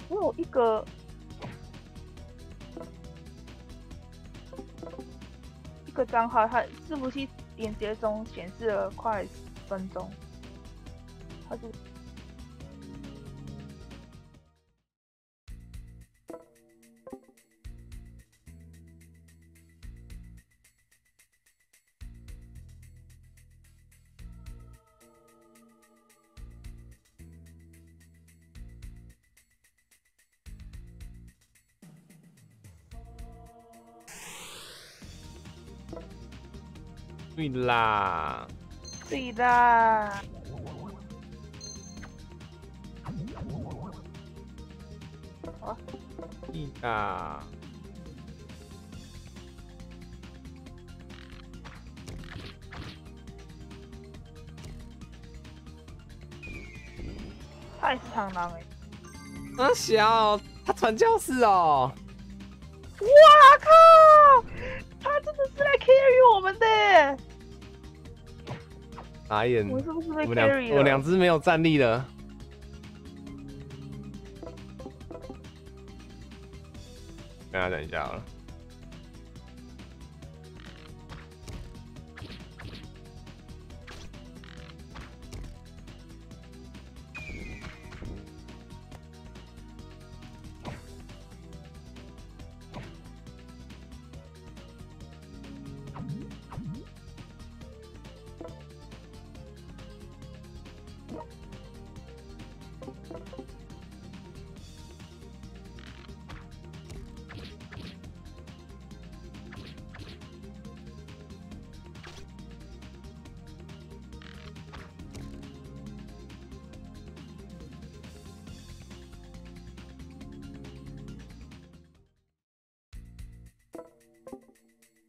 我有一个。 这个账号它伺服器连接中显示了快十分钟，它是对啦，对啦，啊，对啦，太长了哎！阿小，他传教士哦！哇靠！ 他真的是来 carry 我们的，傻眼！我是不是被 carry 了？我两只没有战力了。大家等一下好了。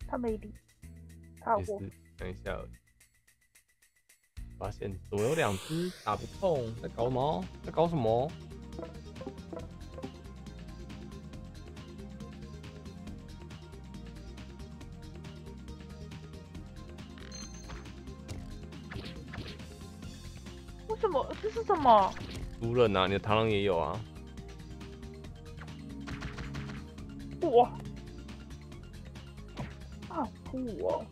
他没理，他我等一下，发现左右两只打不动，在搞毛，在搞什么？为什么？这是什么？毒人啊！你的螳螂也有啊！哇！ 好酷哦！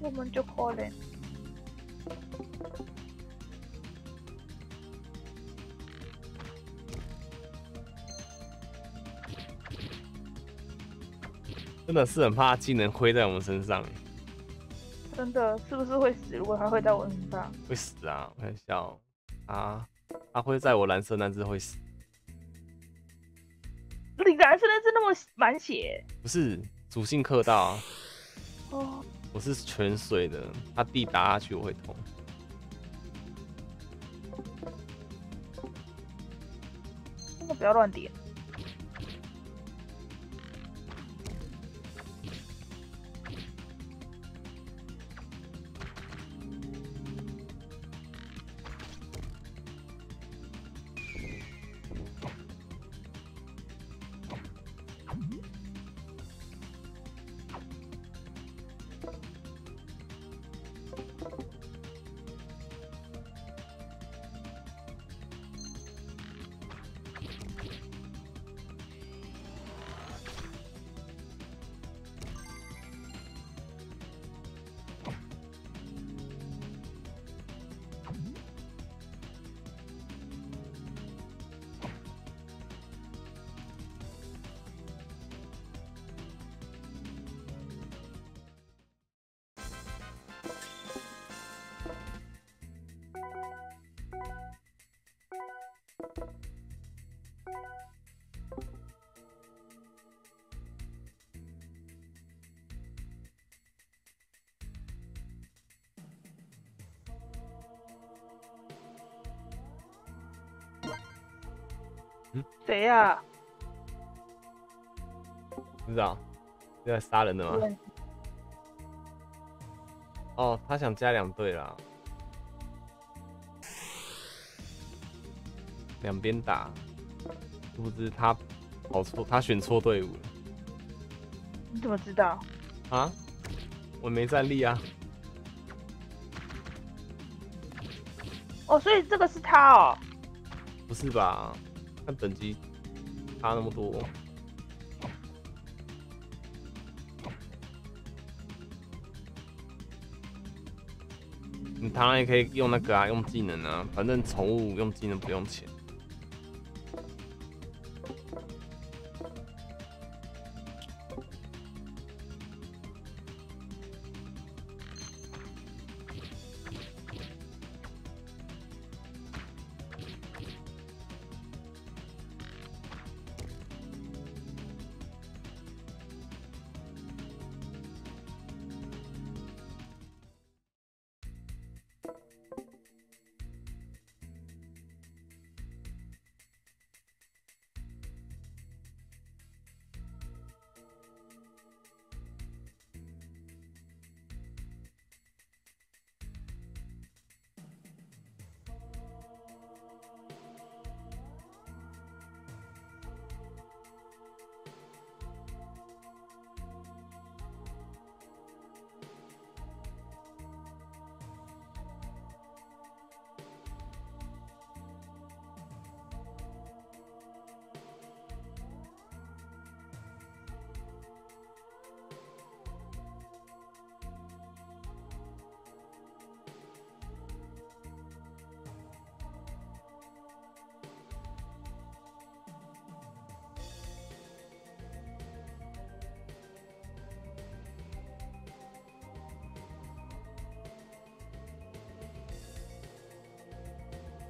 我们就可能。 真的是很怕技能挥在我们身上，真的是不是会死？如果他挥在我身上，会死啊！我看一下哦，啊，他挥在我蓝色那只会死。你蓝色那只那么满血？不是属性克到、啊，哦，我是全水的，他地打下去我会痛。真的不要乱点。 谁呀、啊？不知道，是在杀人的吗？哦，他想加两队啦，两边打，殊不知他跑错，他选错队伍了。你怎么知道？啊，我没战力啊。哦，所以这个是他哦？不是吧？ 看等级差那么多，你当然也可以用那个啊，用技能啊，反正宠物用技能不用钱。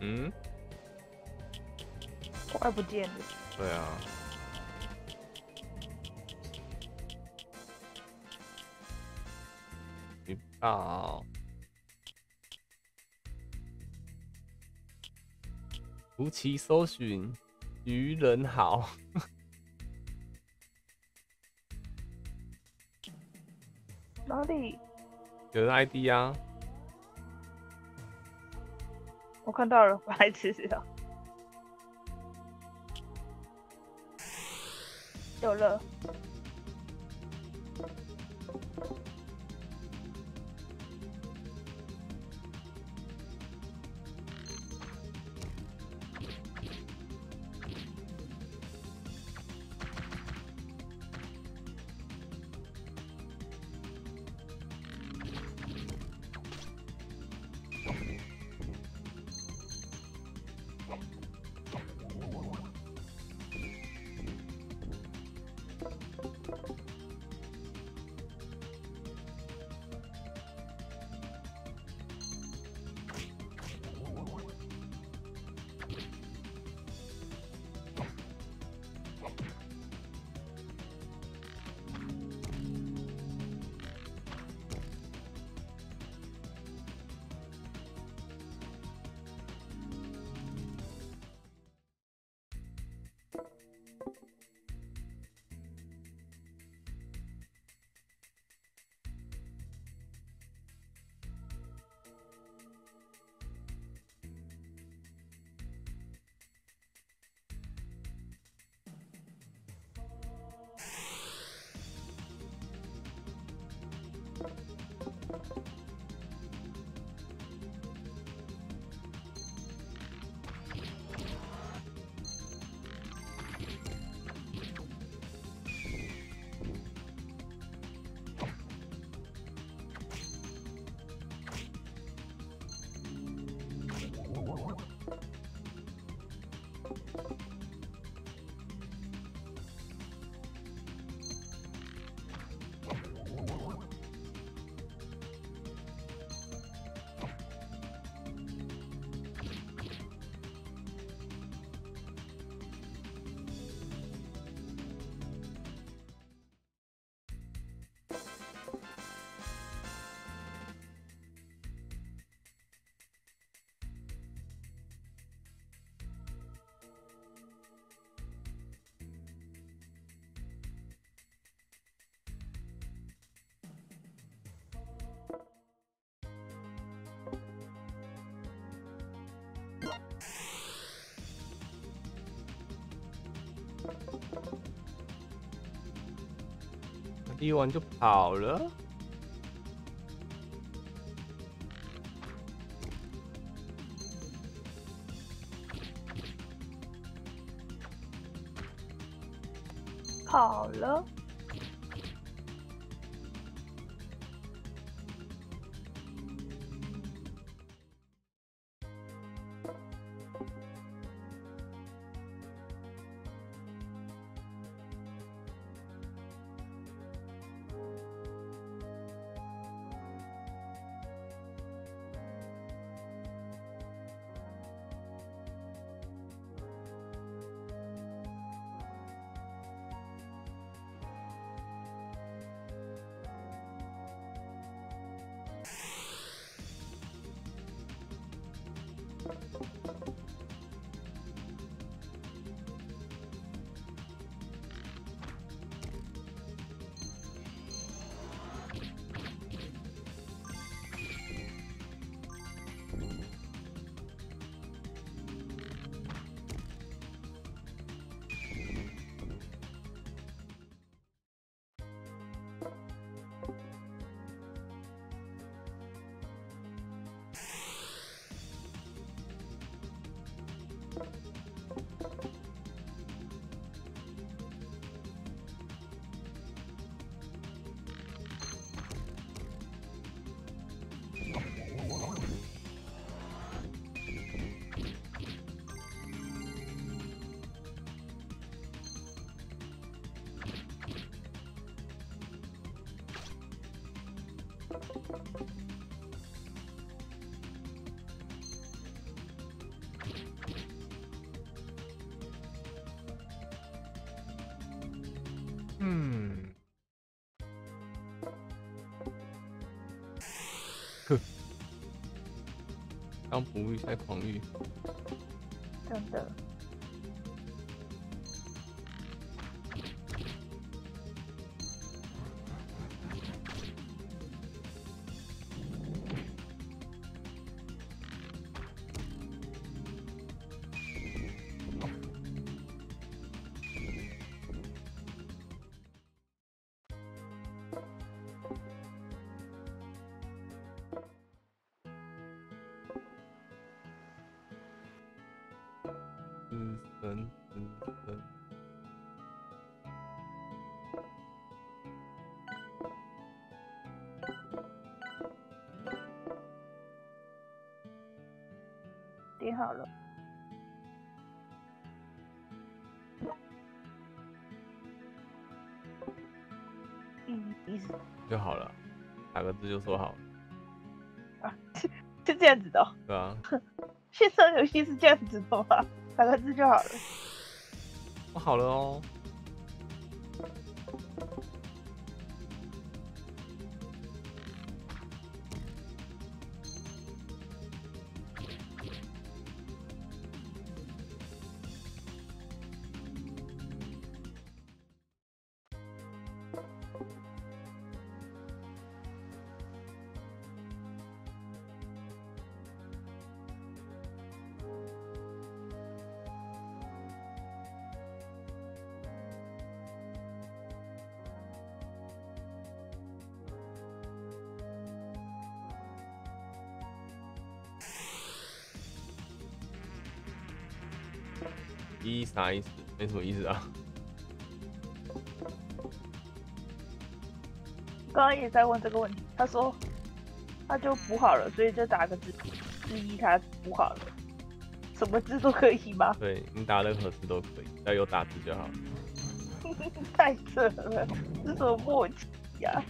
嗯，快不见了。对啊。你好。无奇搜寻，愚人好。哪里？有人 I D 啊。 我看到了，白痴了。有了。逼完就跑了。跑了。 嗯，哼，当不遇才狂遇，真的。 点好了。嗯，就好了，打个字就说好了。啊，是是这样子的、哦。对啊。线上游戏是这样子的吗？打个字就好了。我好了哦。 一啥意思？没什么意思啊。刚刚也在问这个问题，他说他就补好了，所以就打个字之一，他补好了，什么字都可以吗？对你打任何字都可以，只要有打字就好了。太扯了，这什么默契呀、啊？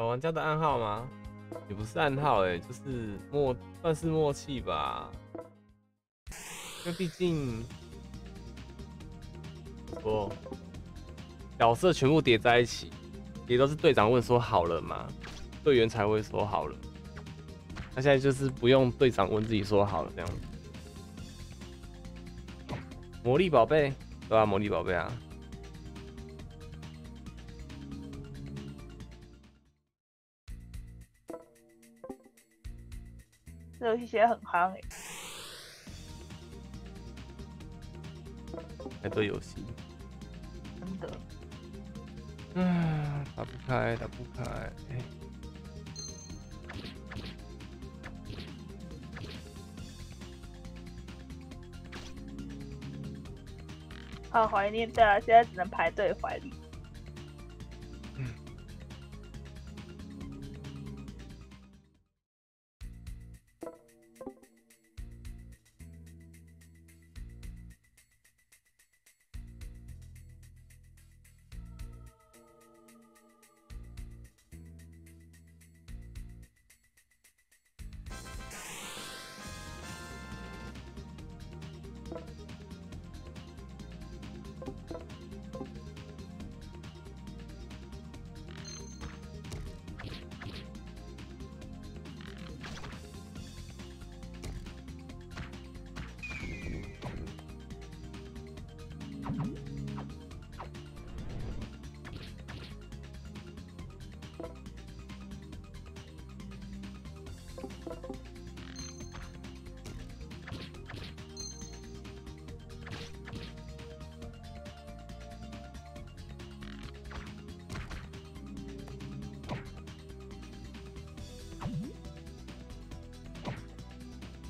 老玩家的暗号吗？也不是暗号哎、欸，就是默算是默契吧。因为毕竟，哦，角色全部叠在一起，也都是队长问说好了嘛，队员才会说好了。那现在就是不用队长问自己说好了这样子。魔力宝贝，对啊，魔力宝贝啊。 这游戏写得很夯哎、欸，还做游戏，真的，嗯，打不开，打不开，哎，好怀念，对啊，现在只能排队怀里。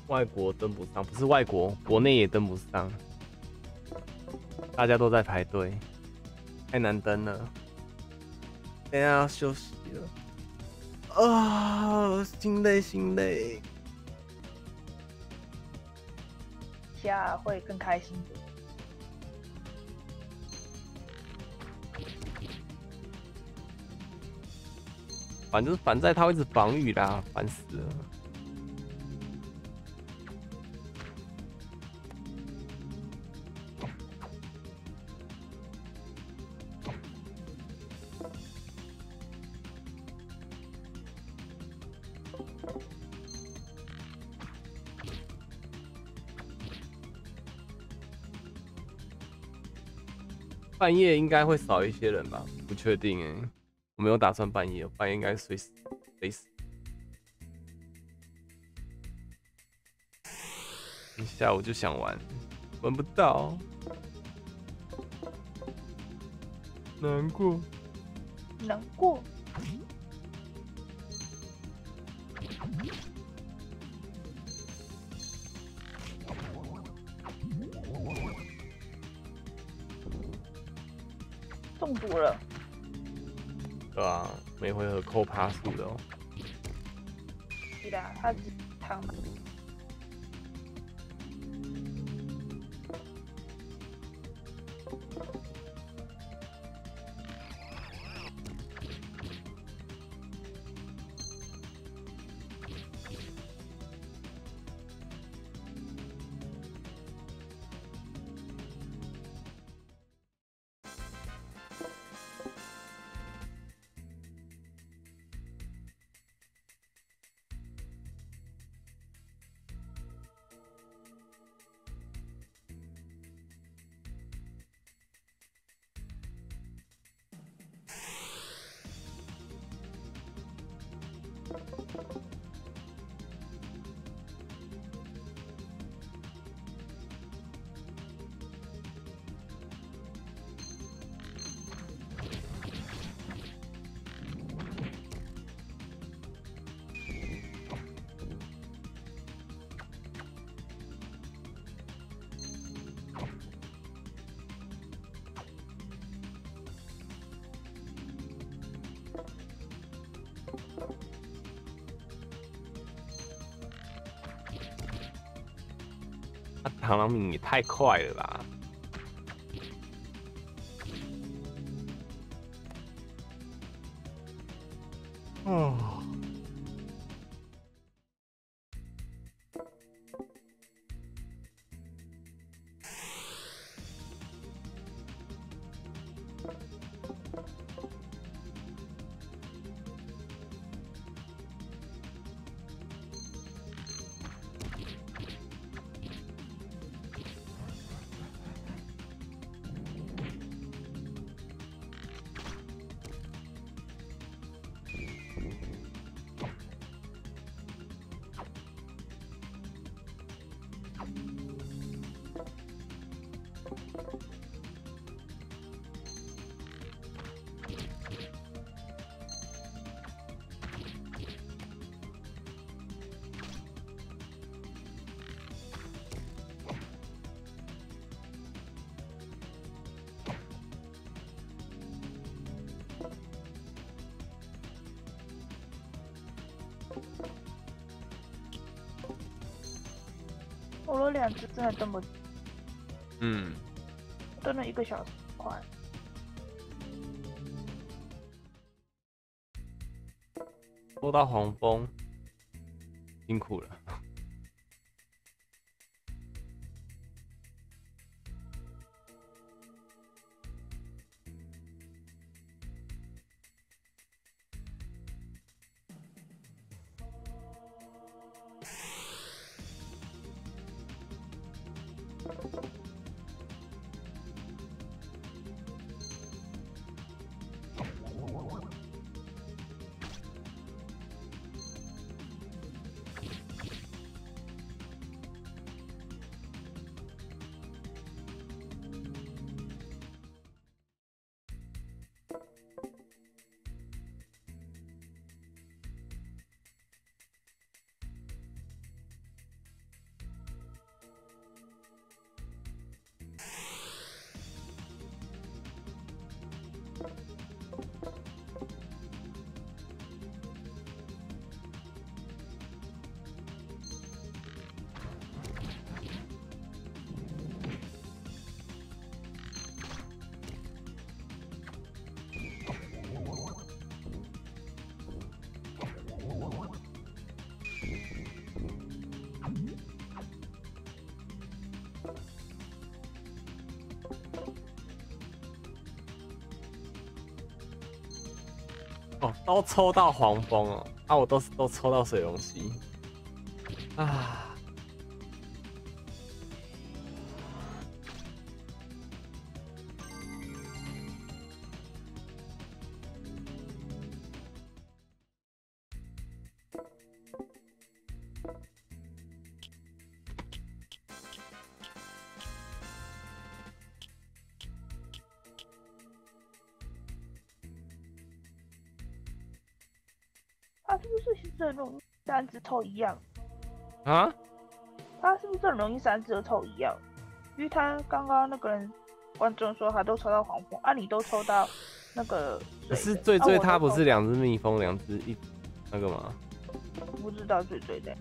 外国登不上，不是外国，国内也登不上，大家都在排队，太难登了。等一下要休息了，啊，心累心累。下会更开心的。 反正就是反在他会一直防御啦，烦死了。 半夜应该会少一些人吧，不确定哎、欸，我没有打算半夜，半夜应该随时随时。一下午就想玩，玩不到，难过，难过。 中毒了，对啊，每回合扣趴数的哦。对的，他只躺。螳螂敏也太快了吧！ Oh.我了两只字还登不，嗯，登了一个小时，快。 收到黄蜂，辛苦了。哦，都抽到黄蜂哦，啊，我都都抽到水溶蜥，啊。 三只臭一样啊？他是不是很容易三只都臭一样？因为他刚刚那个人观众说他都抽到黄蜂，啊，你都抽到那个。可是醉醉他不是两只蜜蜂，两只一那个吗？不知道醉醉的。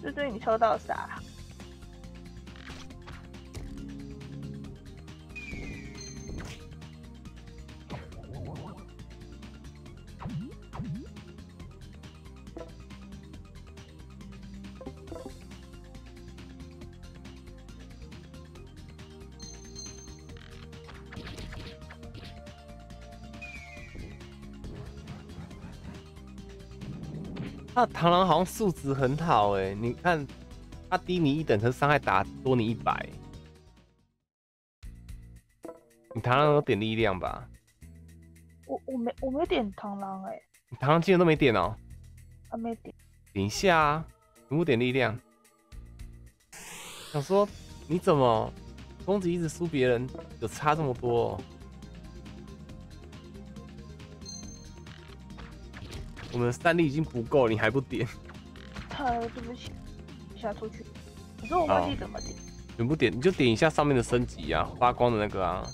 醉醉，你抽到啥？ 那螳螂好像素质很好哎，你看，它低你一等，可是伤害打多你一百。你螳螂有点力量吧？我我没我没点螳螂哎。你螳螂竟然都没点哦？啊，没点。点一下啊，你不点力量。想说你怎么攻击一直输别人，有差这么多哦？我们战力已经不够，你还不点？呃，对不起，下出去。可是我忘记怎么点。你不点，你就点一下上面的升级啊，发光的那个啊，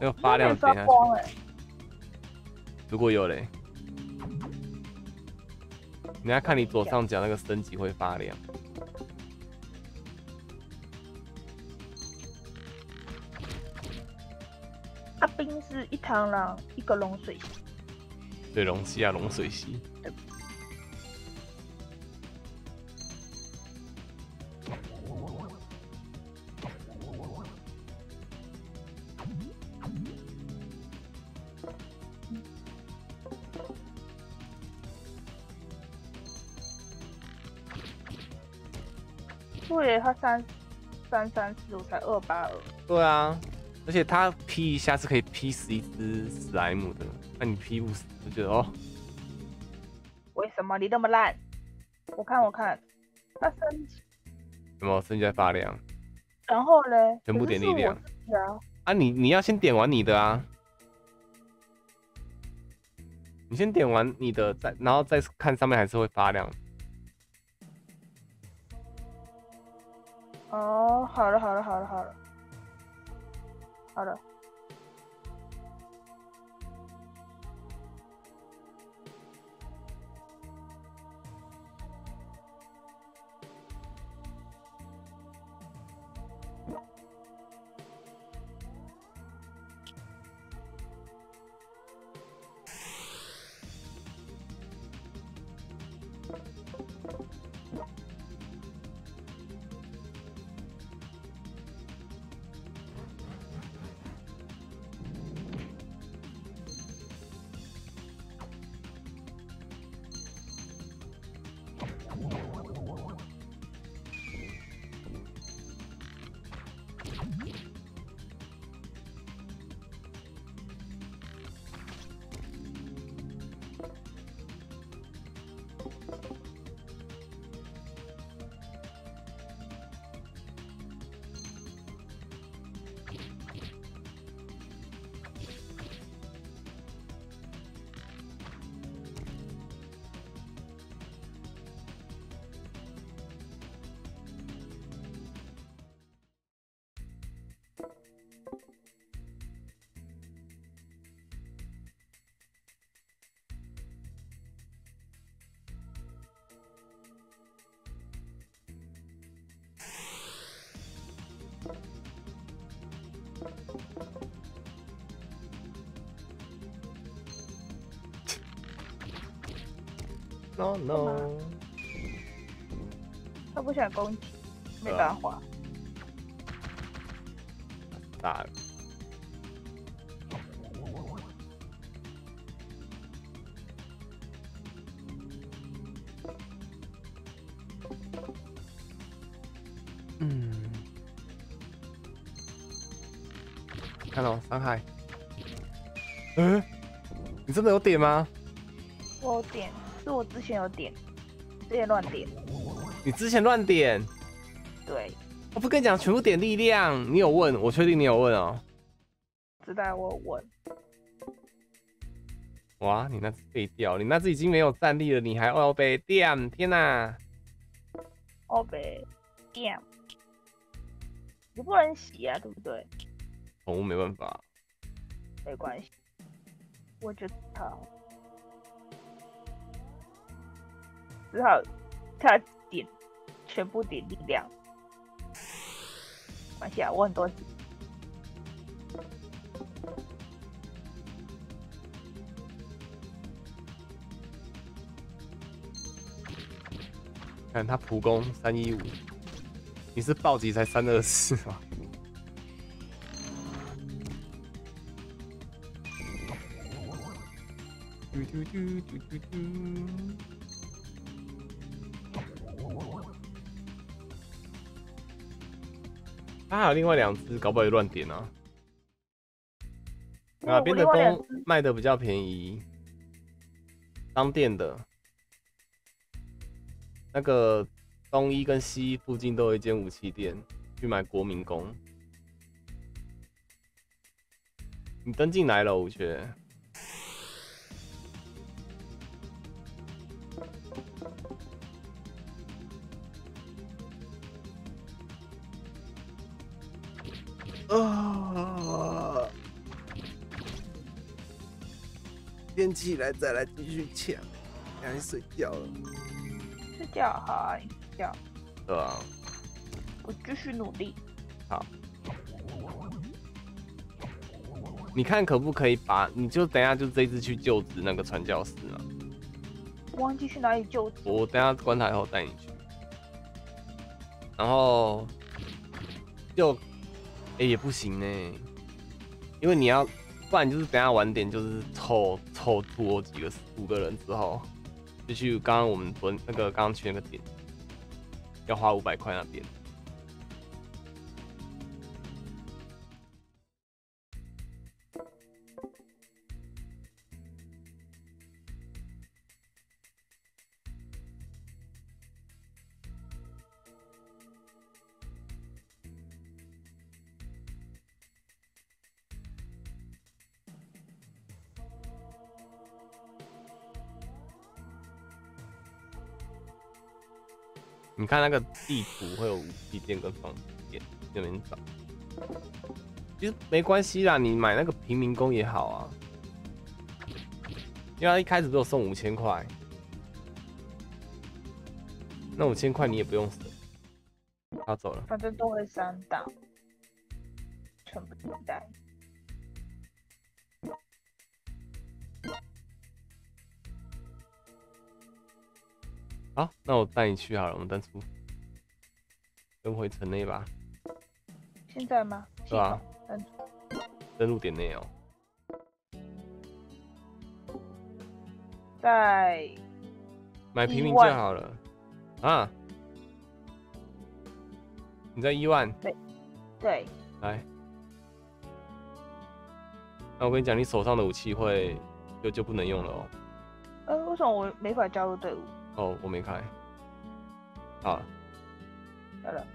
那个发亮点。光哎、欸。如果有嘞，你要看你左上角那个升级会发亮。兵是一螳螂一个龙水溪。对，龙溪啊，龙水溪。对。对，他三三三四五才二八二。对啊。 而且他劈一下是可以劈死一只史莱姆的，那你劈不死就觉得哦。为什么你那么烂？我看我看，他升级，有没有升级在发亮？然后呢？全部点力量。啊！啊你你要先点完你的啊，你先点完你的，再然后再看上面还是会发亮。哦，好了好了好了好了。 好的。No no， 他不想攻击，没办法。打。嗯，看到伤害。嗯、欸，你真的有点吗？我有点。 是我之前有点，之前乱点。你之前乱点？对。我不跟你讲，全部点力量。你有问？我确定你有问哦。知道我有问。哇，你那次被掉，你那次已经没有战力了，你还要被掉？天哪！要被掉，你不能洗啊，对不对？宠物没办法。没关系，我知道。 只好他点全部点力量，关系啊，我很多集。看他普攻三一五，你是暴击才三二四吗？嘟嘟嘟嘟嘟嘟。 他、啊、还有另外两只，搞不好也乱点啊！哪边的弓卖的比较便宜？商店的，那个东一跟西附近都有一间武器店，去买国民弓。你登进来了，武学。 啊！练起来再来继续抢，赶紧睡觉了。睡觉好，睡觉。对啊。我继续努力。好。你看可不可以把你就等一下就这一次去就职那个传教士啊？我忘记去哪里就职。我等一下关台后带你去。然后就哎、欸、也不行呢、欸，因为你要不然就是等一下晚点就是凑凑多几个五个人之后，就去刚刚我们昨那个刚刚去那个点，要花五百块那边。 你看那个地图会有武器店跟放置店，那边找。其实没关系啦，你买那个平民工也好啊，因为他一开始都有送五千块，那五千块你也不用省。他走了，反正都会删档，全部都带。 好，那我带你去好了，我们单出，跟回城内吧。现在吗？对啊，单出，登陆点内哦，在买平民就好了啊。你在一万？对，对，来，那我跟你讲，你手上的武器会就就不能用了哦。呃，为什么我没法加入队伍？ 哦，我没开。好了，好了。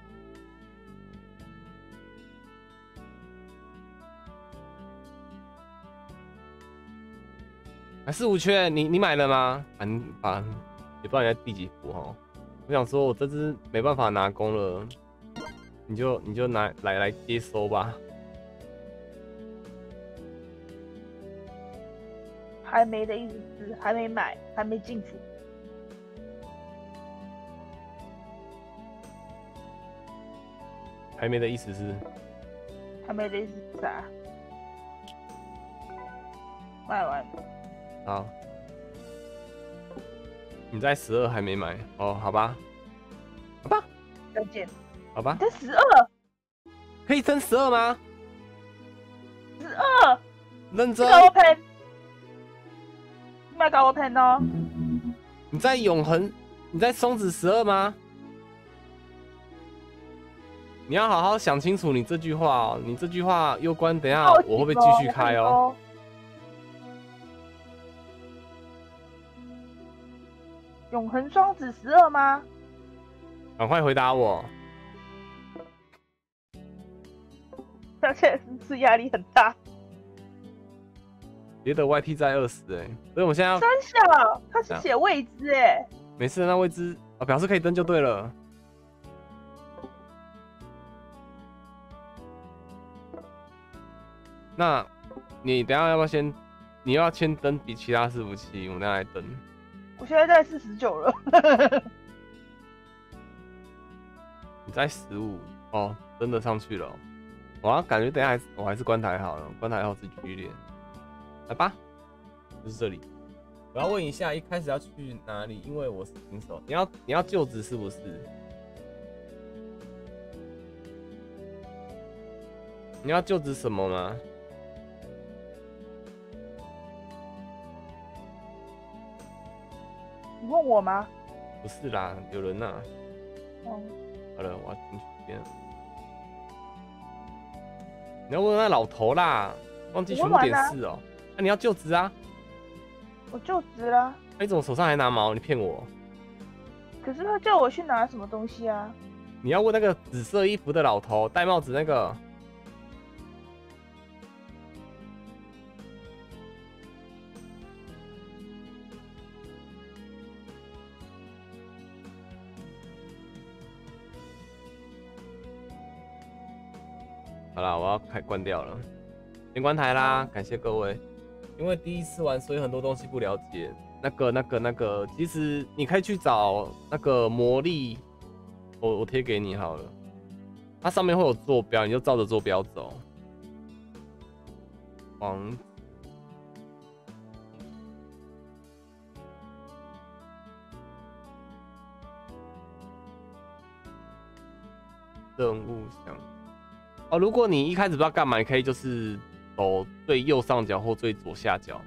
还是无缺，你你买了吗？反反，也不知道你在第几幅哈。我想说，我这只没办法拿弓了，你就你就拿来来接收吧。还没的一只，还没买，还没进府。 还没的意思是，还没的意思是啥？卖完。好。你在十二还没买哦？好吧，好吧。再见。好吧。你在十二？可以升十二吗？十二。认真。高喷。卖高喷哦。你在永恒？你在松子十二吗？ 你要好好想清楚你这句话哦，你这句话攸关等一下我会不会继续开哦。永恒双子十二吗？赶快回答我！他现在是不是压力很大？别的 Y P 在二十哎，所以我们现在要三小，他是写未知哎、欸。没事，那未知啊，表示可以登就对了。 那，你等一下要不要先？你要先登比其他伺服器，我们再来登。我现在在四十九了。你在十五哦，真的上去了、哦。我、啊、感觉等一下还是我还是关台好了，关台后自己去练。来吧，就是这里。我要问一下，一开始要去哪里？因为我是新手。你要你要就职是不是？你要就职什么吗？ 你问我吗？不是啦，有人呐、啊。哦、嗯。好了，我要进去这边。你要问那老头啦，忘记全部点四哦、喔。那、啊、你要就职啊？我就职啦。哎、欸，怎么手上还拿毛？你骗我！可是他叫我去拿什么东西啊？你要问那个紫色衣服的老头，戴帽子那个。好啦，我要开关掉了，先关台啦，感谢各位。因为第一次玩，所以很多东西不了解。那个、那个、那个，其实你可以去找那个魔力，我我贴给你好了。它上面会有坐标，你就照着坐标走。黄任务箱哦。如果你一开始不知道干嘛，你可以就是走最右上角或最左下角，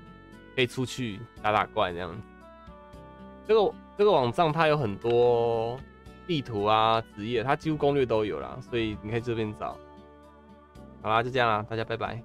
可以出去打打怪这样子。这个这个网站它有很多地图啊、职业，它几乎攻略都有啦，所以你可以这边找。好啦，就这样啦，大家拜拜。